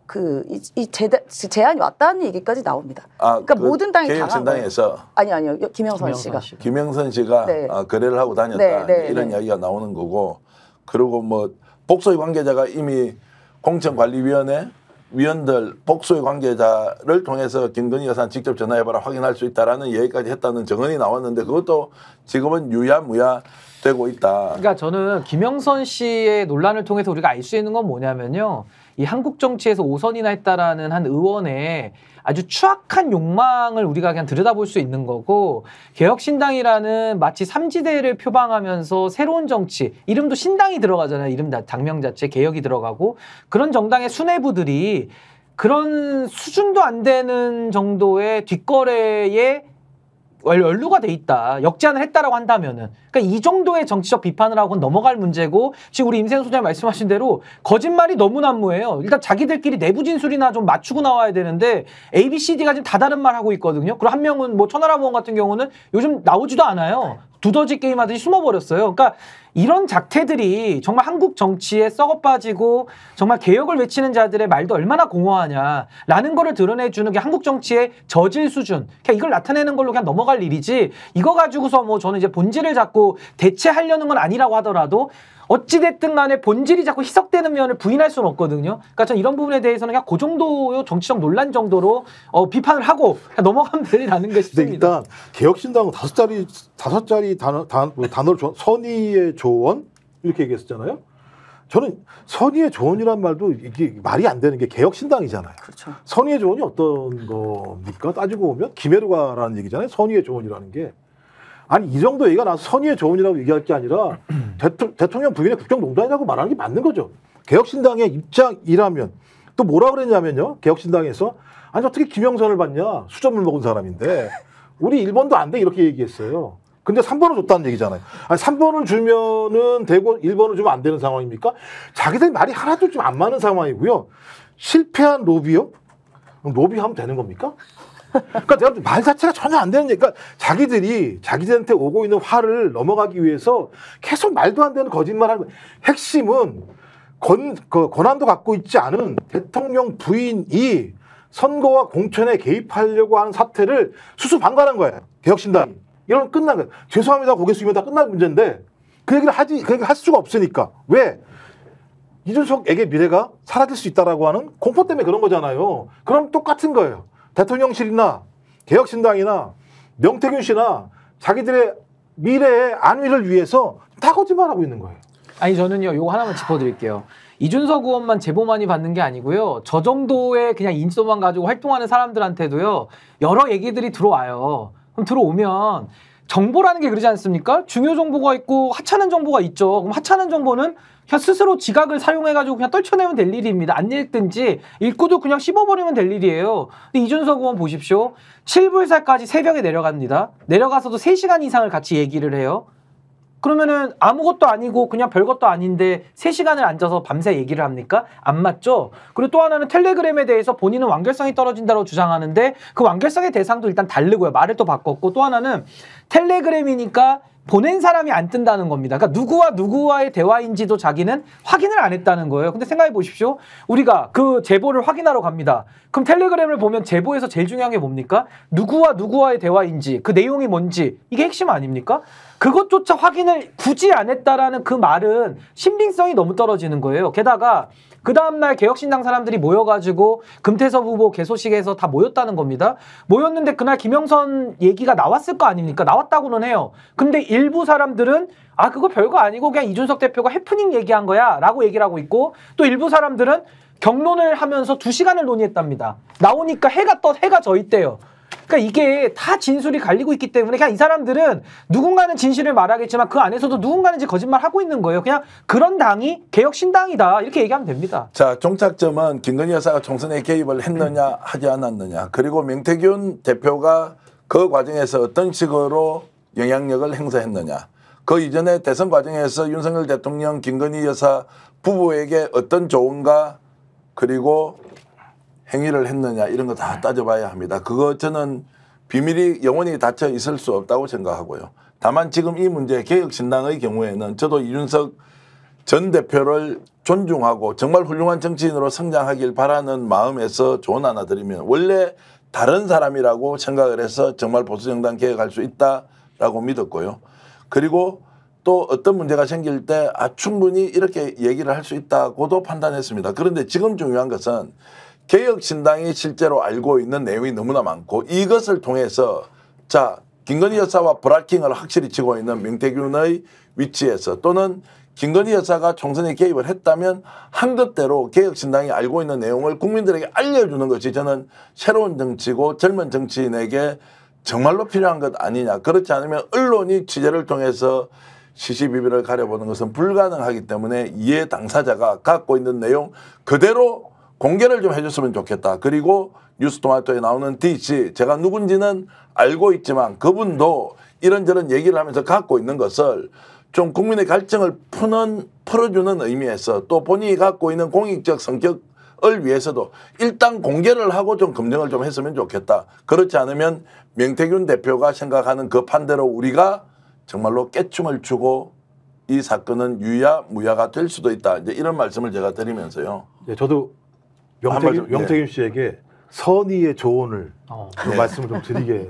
그 이 이 제안이 왔다는 얘기까지 나옵니다. 아, 그러니까 그 모든 당이 개혁신당에서 아니 아니요 김영선, 김영선 씨가 김영선 씨가 네. 아, 거래를 하고 다녔다 네, 네, 이런 네. 이야기가 나오는 거고, 그리고 뭐 복수의 관계자가 이미 공천관리위원회 위원들 복수의 관계자를 통해서 김건희 여사는 직접 전화해봐라 확인할 수 있다라는 얘기까지 했다는 증언이 나왔는데 그것도 지금은 유야무야 되고 있다. 그러니까 저는 김영선 씨의 논란을 통해서 우리가 알 수 있는 건 뭐냐면요, 이 한국 정치에서 오선이나 했다라는 한 의원의 아주 추악한 욕망을 우리가 그냥 들여다볼 수 있는 거고, 개혁신당이라는 마치 삼지대를 표방하면서 새로운 정치, 이름도 신당이 들어가잖아요. 이름 당명 자체 개혁이 들어가고, 그런 정당의 수뇌부들이 그런 수준도 안 되는 정도의 뒷거래에 연루가 돼 있다, 역제안을 했다라고 한다면은, 그러니까 이 정도의 정치적 비판을 하고는 넘어갈 문제고, 지금 우리 임세현 소장님 말씀하신 대로 거짓말이 너무 난무해요. 일단 자기들끼리 내부 진술이나 좀 맞추고 나와야 되는데 에이 비 씨 디가 지금 다 다른 말 하고 있거든요. 그리고 한 명은 뭐 천하람 의원 같은 경우는 요즘 나오지도 않아요. 두더지 게임 하듯이 숨어버렸어요. 그러니까 이런 작태들이 정말 한국 정치에 썩어 빠지고 정말 개혁을 외치는 자들의 말도 얼마나 공허하냐라는 거를 드러내주는 게 한국 정치의 저질 수준. 그냥 이걸 나타내는 걸로 그냥 넘어갈 일이지, 이거 가지고서 뭐 저는 이제 본질을 잡고 대체하려는 건 아니라고 하더라도 어찌됐든 간에 본질이 자꾸 희석되는 면을 부인할 수는 없거든요. 그러니까 전 이런 부분에 대해서는 그냥 그 정도의 정치적 논란 정도로 어, 비판을 하고 넘어가면 되라는 게 싶습니다. 일단 개혁신당은 다섯 자리, 다섯 자리 단어, 단, 단어를 조, 선의의 조언 이렇게 얘기했었잖아요. 저는 선의의 조언이란 말도 이게 말이 안 되는 게 개혁신당이잖아요. 그렇죠. 선의의 조언이 어떤 겁니까? 따지고 보면 김해루가라는 얘기잖아요. 선의의 조언이라는 게. 아니 이 정도 얘기가 나서 선의의 조언이라고 얘기할 게 아니라 대토, 대통령 부인의 국정농단이라고 말하는 게 맞는 거죠. 개혁신당의 입장이라면. 또 뭐라 그랬냐면요, 개혁신당에서 아니 어떻게 김영선을 봤냐, 수저물 먹은 사람인데 우리 일 번도 안 돼 이렇게 얘기했어요. 근데 삼 번을 줬다는 얘기잖아요. 아니 삼 번을 주면은 되고 일 번을 주면 안 되는 상황입니까? 자기들 말이 하나도 좀 안 맞는 상황이고요. 실패한 로비요? 로비하면 되는 겁니까? 그러니까 내가 말 자체가 전혀 안 되는 얘기니까, 그러니까 자기들이 자기들한테 오고 있는 화를 넘어가기 위해서 계속 말도 안 되는 거짓말하는 거예요. 핵심은 권, 그 권한도 갖고 있지 않은 대통령 부인이 선거와 공천에 개입하려고 하는 사태를 수수방관한 거예요. 개혁신당 이러면 끝난 거예요. 죄송합니다 고개 숙이면 다 끝난 문제인데 그 얘기를 하지, 그 얘기를 할 수가 없으니까. 왜? 이준석에게 미래가 사라질 수 있다라고 하는 공포 때문에 그런 거잖아요. 그럼 똑같은 거예요. 대통령실이나 개혁신당이나 명태균 씨나 자기들의 미래의 안위를 위해서 다 거짓말하고 있는 거예요. 아니 저는요, 요거 하나만 짚어드릴게요. 이준석 의원만 제보 많이 받는 게 아니고요, 저 정도의 그냥 인소만 가지고 활동하는 사람들한테도요 여러 얘기들이 들어와요. 그럼 들어오면 정보라는 게 그러지 않습니까? 중요 정보가 있고 하찮은 정보가 있죠. 그럼 하찮은 정보는 그냥 스스로 지각을 사용해가지고 그냥 떨쳐내면 될 일입니다. 안 읽든지 읽고도 그냥 씹어버리면 될 일이에요. 근데 이준석 의원 보십시오. 칠불사까지 새벽에 내려갑니다. 내려가서도 세 시간 이상을 같이 얘기를 해요. 그러면은 아무것도 아니고 그냥 별것도 아닌데 세 시간을 앉아서 밤새 얘기를 합니까? 안 맞죠? 그리고 또 하나는 텔레그램에 대해서 본인은 완결성이 떨어진다고 주장하는데 그 완결성의 대상도 일단 다르고요. 말을 또 바꿨고, 또 하나는 텔레그램이니까 보낸 사람이 안 뜬다는 겁니다. 그러니까 누구와 누구와의 대화인지도 자기는 확인을 안 했다는 거예요. 근데 생각해 보십시오. 우리가 그 제보를 확인하러 갑니다. 그럼 텔레그램을 보면 제보에서 제일 중요한 게 뭡니까? 누구와 누구와의 대화인지, 그 내용이 뭔지, 이게 핵심 아닙니까? 그것조차 확인을 굳이 안 했다라는 그 말은 신빙성이 너무 떨어지는 거예요. 게다가 그 다음날 개혁신당 사람들이 모여가지고 금태섭 후보 개소식에서 다 모였다는 겁니다. 모였는데 그날 김영선 얘기가 나왔을 거 아닙니까? 나왔다고는 해요. 근데 일부 사람들은 아 그거 별거 아니고 그냥 이준석 대표가 해프닝 얘기한 거야 라고 얘기를 하고 있고, 또 일부 사람들은 격론을 하면서 두 시간을 논의했답니다. 나오니까 해가 떠 해가 져 있대요. 그러니까 이게 다 진술이 갈리고 있기 때문에 그냥 이 사람들은 누군가는 진실을 말하겠지만 그 안에서도 누군가는 거짓말하고 있는 거예요. 그냥 그런 당이 개혁신당이다 이렇게 얘기하면 됩니다. 자, 종착점은 김건희 여사가 총선에 개입을 했느냐 하지 않았느냐, 그리고 명태균 대표가 그 과정에서 어떤 식으로 영향력을 행사했느냐. 그 이전에 대선 과정에서 윤석열 대통령, 김건희 여사 부부에게 어떤 조언과 그리고 행위를 했느냐 이런 거 다 따져봐야 합니다. 그거 저는 비밀이 영원히 닫혀 있을 수 없다고 생각하고요. 다만 지금 이 문제 개혁신당의 경우에는 저도 이준석 전 대표를 존중하고 정말 훌륭한 정치인으로 성장하길 바라는 마음에서 조언 하나 드리면, 원래 다른 사람이라고 생각을 해서 정말 보수정당 개혁할 수 있다라고 믿었고요. 그리고 또 어떤 문제가 생길 때 아, 충분히 이렇게 얘기를 할 수 있다고도 판단했습니다. 그런데 지금 중요한 것은 개혁신당이 실제로 알고 있는 내용이 너무나 많고, 이것을 통해서 자, 김건희 여사와 브라킹을 확실히 치고 있는 명태균의 위치에서, 또는 김건희 여사가 총선에 개입을 했다면 한 것대로 개혁신당이 알고 있는 내용을 국민들에게 알려주는 것이 저는 새로운 정치고 젊은 정치인에게 정말로 필요한 것 아니냐. 그렇지 않으면 언론이 취재를 통해서 시시비비를 가려보는 것은 불가능하기 때문에 이해 당사자가 갖고 있는 내용 그대로 공개를 좀 해줬으면 좋겠다. 그리고 뉴스토마토에 나오는 디씨, 제가 누군지는 알고 있지만 그분도 이런저런 얘기를 하면서 갖고 있는 것을 좀 국민의 갈증을 푸는, 풀어주는 의미에서, 또 본인이 갖고 있는 공익적 성격을 위해서도 일단 공개를 하고 좀 검증을 좀 했으면 좋겠다. 그렇지 않으면 명태균 대표가 생각하는 그 판대로 우리가 정말로 깨춤을 추고 이 사건은 유야 무야가 될 수도 있다. 이제 이런 말씀을 제가 드리면서요. 네, 저도 명태균, 네. 명태균 씨에게 선의의 조언을 어. 그 네. 말씀을 좀 드리게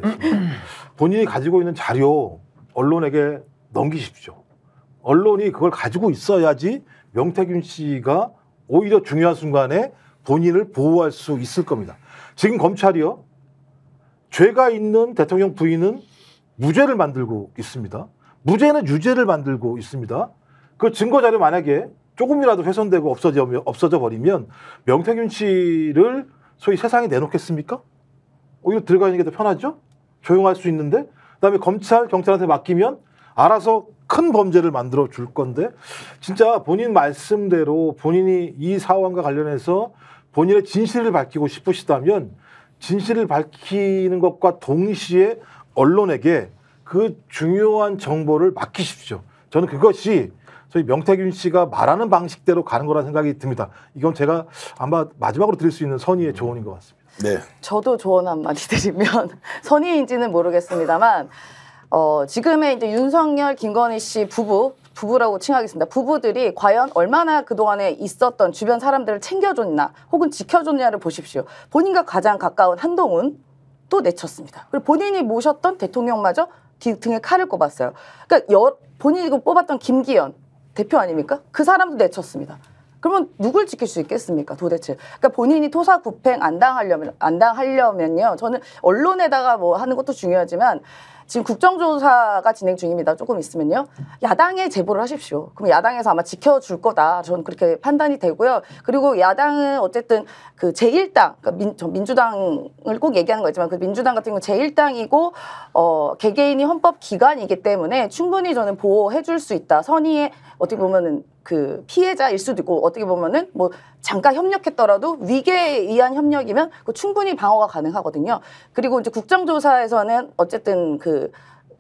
본인이 가지고 있는 자료 언론에게 넘기십시오. 언론이 그걸 가지고 있어야지 명태균 씨가 오히려 중요한 순간에 본인을 보호할 수 있을 겁니다. 지금 검찰이요, 죄가 있는 대통령 부인은 무죄를 만들고 있습니다. 무죄는 유죄를 만들고 있습니다. 그 증거자료 만약에 조금이라도 훼손되고 없어져, 없어져 버리면 명태균 씨를 소위 세상에 내놓겠습니까? 오히려 들어가 있는 게 더 편하죠? 조용할 수 있는데? 그다음에 검찰, 경찰한테 맡기면 알아서 큰 범죄를 만들어 줄 건데, 진짜 본인 말씀대로 본인이 이 사안과 관련해서 본인의 진실을 밝히고 싶으시다면 진실을 밝히는 것과 동시에 언론에게 그 중요한 정보를 맡기십시오. 저는 그것이 저희 명태균 씨가 말하는 방식대로 가는 거라는 생각이 듭니다. 이건 제가 아마 마지막으로 드릴 수 있는 선의의 조언인 것 같습니다. 네. 저도 조언 한마디 드리면 선의인지는 모르겠습니다만 어, 지금의 이제 윤석열, 김건희 씨 부부, 부부라고 칭하겠습니다. 부부들이 과연 얼마나 그동안에 있었던 주변 사람들을 챙겨줬나 혹은 지켜줬냐를 보십시오. 본인과 가장 가까운 한동훈 또 내쳤습니다. 그리고 본인이 모셨던 대통령마저 등에 칼을 꼽았어요. 그러니까 여, 본인이 뽑았던 김기현 대표 아닙니까? 그 사람도 내쳤습니다. 그러면 누굴 지킬 수 있겠습니까, 도대체? 그러니까 본인이 토사구팽 안 당하려면, 안 당하려면요. 저는 언론에다가 뭐 하는 것도 중요하지만 지금 국정조사가 진행 중입니다. 조금 있으면요. 야당에 제보를 하십시오. 그럼 야당에서 아마 지켜줄 거다. 저는 그렇게 판단이 되고요. 그리고 야당은 어쨌든 그 제일 당, 그러니까 민, 저 민주당을 꼭 얘기하는 거지만 그 민주당 같은 경우는 제일 당이고 어, 개개인이 헌법기관이기 때문에 충분히 저는 보호해줄 수 있다. 선의의 어떻게 보면은 그 피해자일 수도 있고, 어떻게 보면은 뭐 잠깐 협력했더라도 위계에 의한 협력이면 그 충분히 방어가 가능하거든요. 그리고 이제 국정조사에서는 어쨌든 그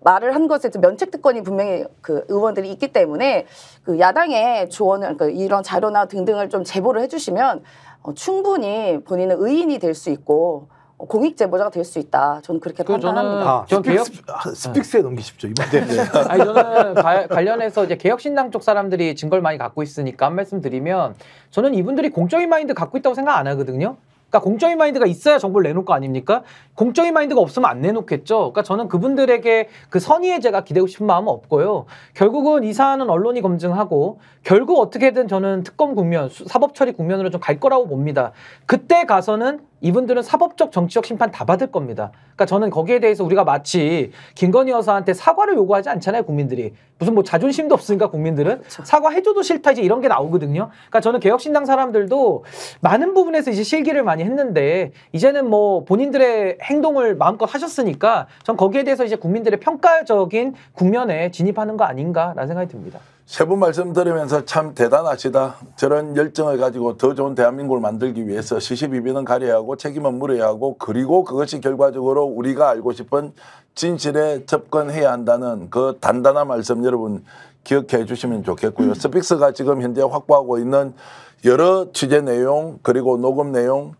말을 한 것에 면책특권이 분명히 그 의원들이 있기 때문에 그 야당의 조언을, 그러니까 이런 자료나 등등을 좀 제보를 해주시면 어, 충분히 본인은 의인이 될 수 있고 공익 제보자가 될 수 있다. 저는 그렇게 판단합니다. 저는 개혁 아, 스픽스에 네. 넘기십시오. 이번 네. 네. 아니 저는 가, 관련해서 이제 개혁신당 쪽 사람들이 증거를 많이 갖고 있으니까 한 말씀 드리면, 저는 이분들이 공적인 마인드 갖고 있다고 생각 안 하거든요. 그러니까 공적인 마인드가 있어야 정보를 내놓을 거 아닙니까? 공적인 마인드가 없으면 안 내놓겠죠. 그러니까 저는 그분들에게 그 선의의 제가 기대고 싶은 마음은 없고요. 결국은 이 사안은 언론이 검증하고 결국 어떻게든 저는 특검 국면, 사법 처리 국면으로 좀 갈 거라고 봅니다. 그때 가서는 이분들은 사법적, 정치적 심판 다 받을 겁니다. 그러니까 저는 거기에 대해서 우리가 마치 김건희 여사한테 사과를 요구하지 않잖아요, 국민들이. 무슨 뭐 자존심도 없으니까 국민들은. 그렇죠. 사과해줘도 싫다, 이제 이런 게 나오거든요. 그러니까 저는 개혁신당 사람들도 많은 부분에서 이제 실기를 많이 했는데, 이제는 뭐 본인들의 행동을 마음껏 하셨으니까 전 거기에 대해서 이제 국민들의 평가적인 국면에 진입하는 거 아닌가라는 생각이 듭니다. 세 분 말씀 들으면서 참 대단하시다. 저런 열정을 가지고 더 좋은 대한민국을 만들기 위해서 시시비비는 가려야 하고 책임은 물어야 하고 그리고 그것이 결과적으로 우리가 알고 싶은 진실에 접근해야 한다는 그 단단한 말씀 여러분 기억해 주시면 좋겠고요. 음. 스픽스가 지금 현재 확보하고 있는 여러 취재 내용 그리고 녹음 내용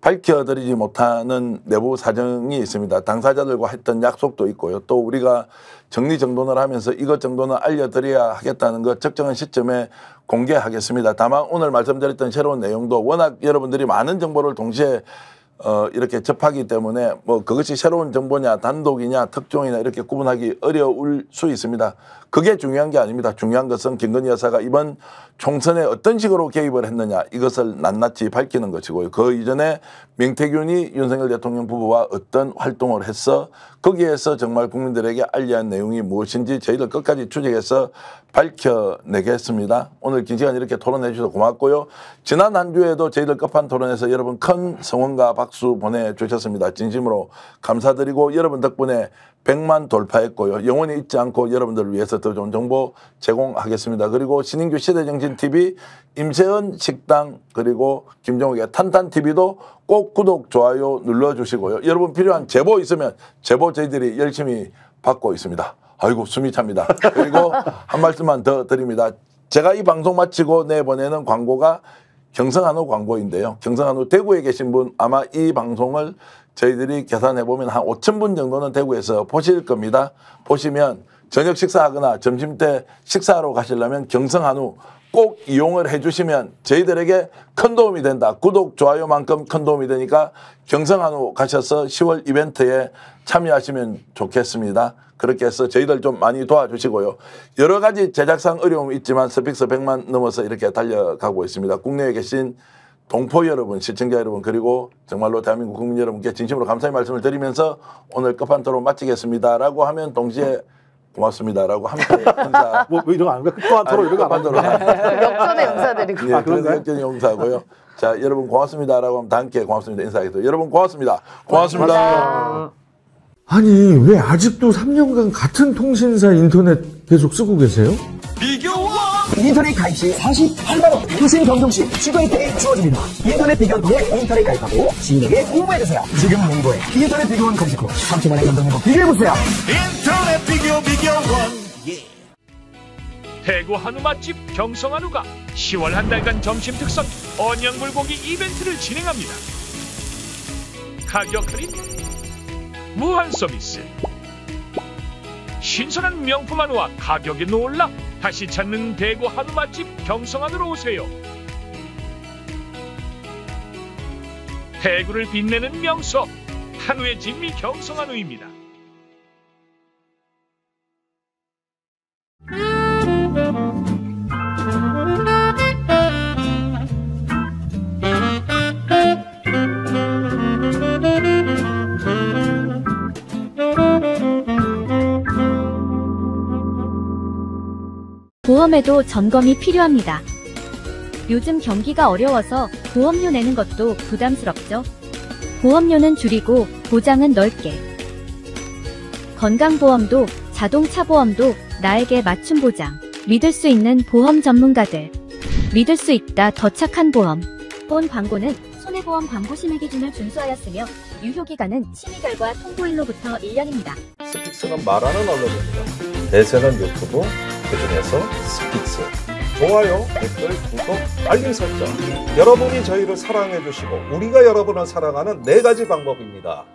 밝혀드리지 못하는 내부 사정이 있습니다. 당사자들과 했던 약속도 있고요. 또 우리가 정리정돈을 하면서 이것 정도는 알려드려야 하겠다는 것 적정한 시점에 공개하겠습니다. 다만 오늘 말씀드렸던 새로운 내용도 워낙 여러분들이 많은 정보를 동시에 어 이렇게 접하기 때문에 뭐 그것이 새로운 정보냐 단독이냐 특종이냐 이렇게 구분하기 어려울 수 있습니다. 그게 중요한 게 아닙니다. 중요한 것은 김건희 여사가 이번 총선에 어떤 식으로 개입을 했느냐 이것을 낱낱이 밝히는 것이고요. 그 이전에 명태균이 윤석열 대통령 부부와 어떤 활동을 했어 거기에서 정말 국민들에게 알려한 내용이 무엇인지 저희들 끝까지 추적해서 밝혀내겠습니다. 오늘 긴 시간 이렇게 토론해 주셔서 고맙고요. 지난 한 주에도 저희들 끝판 토론에서 여러분 큰 성원과 박수 보내주셨습니다. 진심으로 감사드리고 여러분 덕분에 백만 돌파했고요. 영원히 잊지 않고 여러분들을 위해서 더 좋은 정보 제공하겠습니다. 그리고 신인규 시대정신티비, 임세현 식당 그리고 김종욱의 탄탄티비도 꼭 구독, 좋아요 눌러주시고요. 여러분 필요한 제보 있으면 제보 저희들이 열심히 받고 있습니다. 아이고 숨이 찹니다. 그리고 한 말씀만 더 드립니다. 제가 이 방송 마치고 내보내는 광고가 경성한우 광고인데요. 경성한우 대구에 계신 분 아마 이 방송을 저희들이 계산해보면 한 오천 분 정도는 대구에서 보실 겁니다. 보시면 저녁 식사하거나 점심때 식사하러 가시려면 경성한우 꼭 이용을 해주시면 저희들에게 큰 도움이 된다. 구독, 좋아요만큼 큰 도움이 되니까 경성한우 가셔서 시월 이벤트에 참여하시면 좋겠습니다. 그렇게 해서 저희들 좀 많이 도와주시고요. 여러 가지 제작상 어려움이 있지만 스픽스 백만 넘어서 이렇게 달려가고 있습니다. 국내에 계신 동포 여러분, 시청자 여러분, 그리고 정말로 대한민국 국민 여러분께 진심으로 감사의 말씀을 드리면서 오늘 끝판토론 마치겠습니다. 라고 하면 동시에 고맙습니다라고 함께 인사. 뭐 이런 거 안 그래? 끝판토론 이런 거 안 만들어. 역전의 용사들이고. 네, 그래서 역전의 용사고요. 자, 여러분 고맙습니다라고 하면 다 함께 고맙습니다 인사하겠습니다. 여러분 고맙습니다. 고맙습니다. 고맙습니다. 아니 왜 아직도 삼 년간 같은 통신사 인터넷 계속 쓰고 계세요? 비교와. 인터넷 가입 시 사십팔만 원 무슨 경동시 추가혜택이 주어집니다. 인터넷 비교원 통해 인터넷 가입하고 지인에게 공부해주세요. 지금 공부해 인터넷 비교원 검색 후 삼십만 원의 경동으로 비교해보세요. 인터넷 비교 비교원. 예. 대구 한우 맛집 경성한우가 시월 한 달간 점심 특선 언양 불고기 이벤트를 진행합니다. 가격 할인, 무한 서비스, 신선한 명품 한우와 가격에 놀라 다시 찾는 대구 한우 맛집 경성한우로 오세요. 대구를 빛내는 명소 한우의 진미 경성한우입니다. 보험에도 점검이 필요합니다. 요즘 경기가 어려워서 보험료 내는 것도 부담스럽죠? 보험료는 줄이고 보장은 넓게. 건강보험도 자동차 보험도 나에게 맞춤 보장. 믿을 수 있는 보험 전문가들. 믿을 수 있다 더 착한 보험. 본 광고는 손해보험 광고 심의 기준을 준수하였으며 유효기간은 심의 결과 통보일로부터 일 년입니다. 스픽스는 말하는 언론입니다. 대세는 유튜브. 그중에서 스픽스, 좋아요, 댓글, 구독, 알림 설정. 여러분이 저희를 사랑해주시고 우리가 여러분을 사랑하는 네 가지 방법입니다.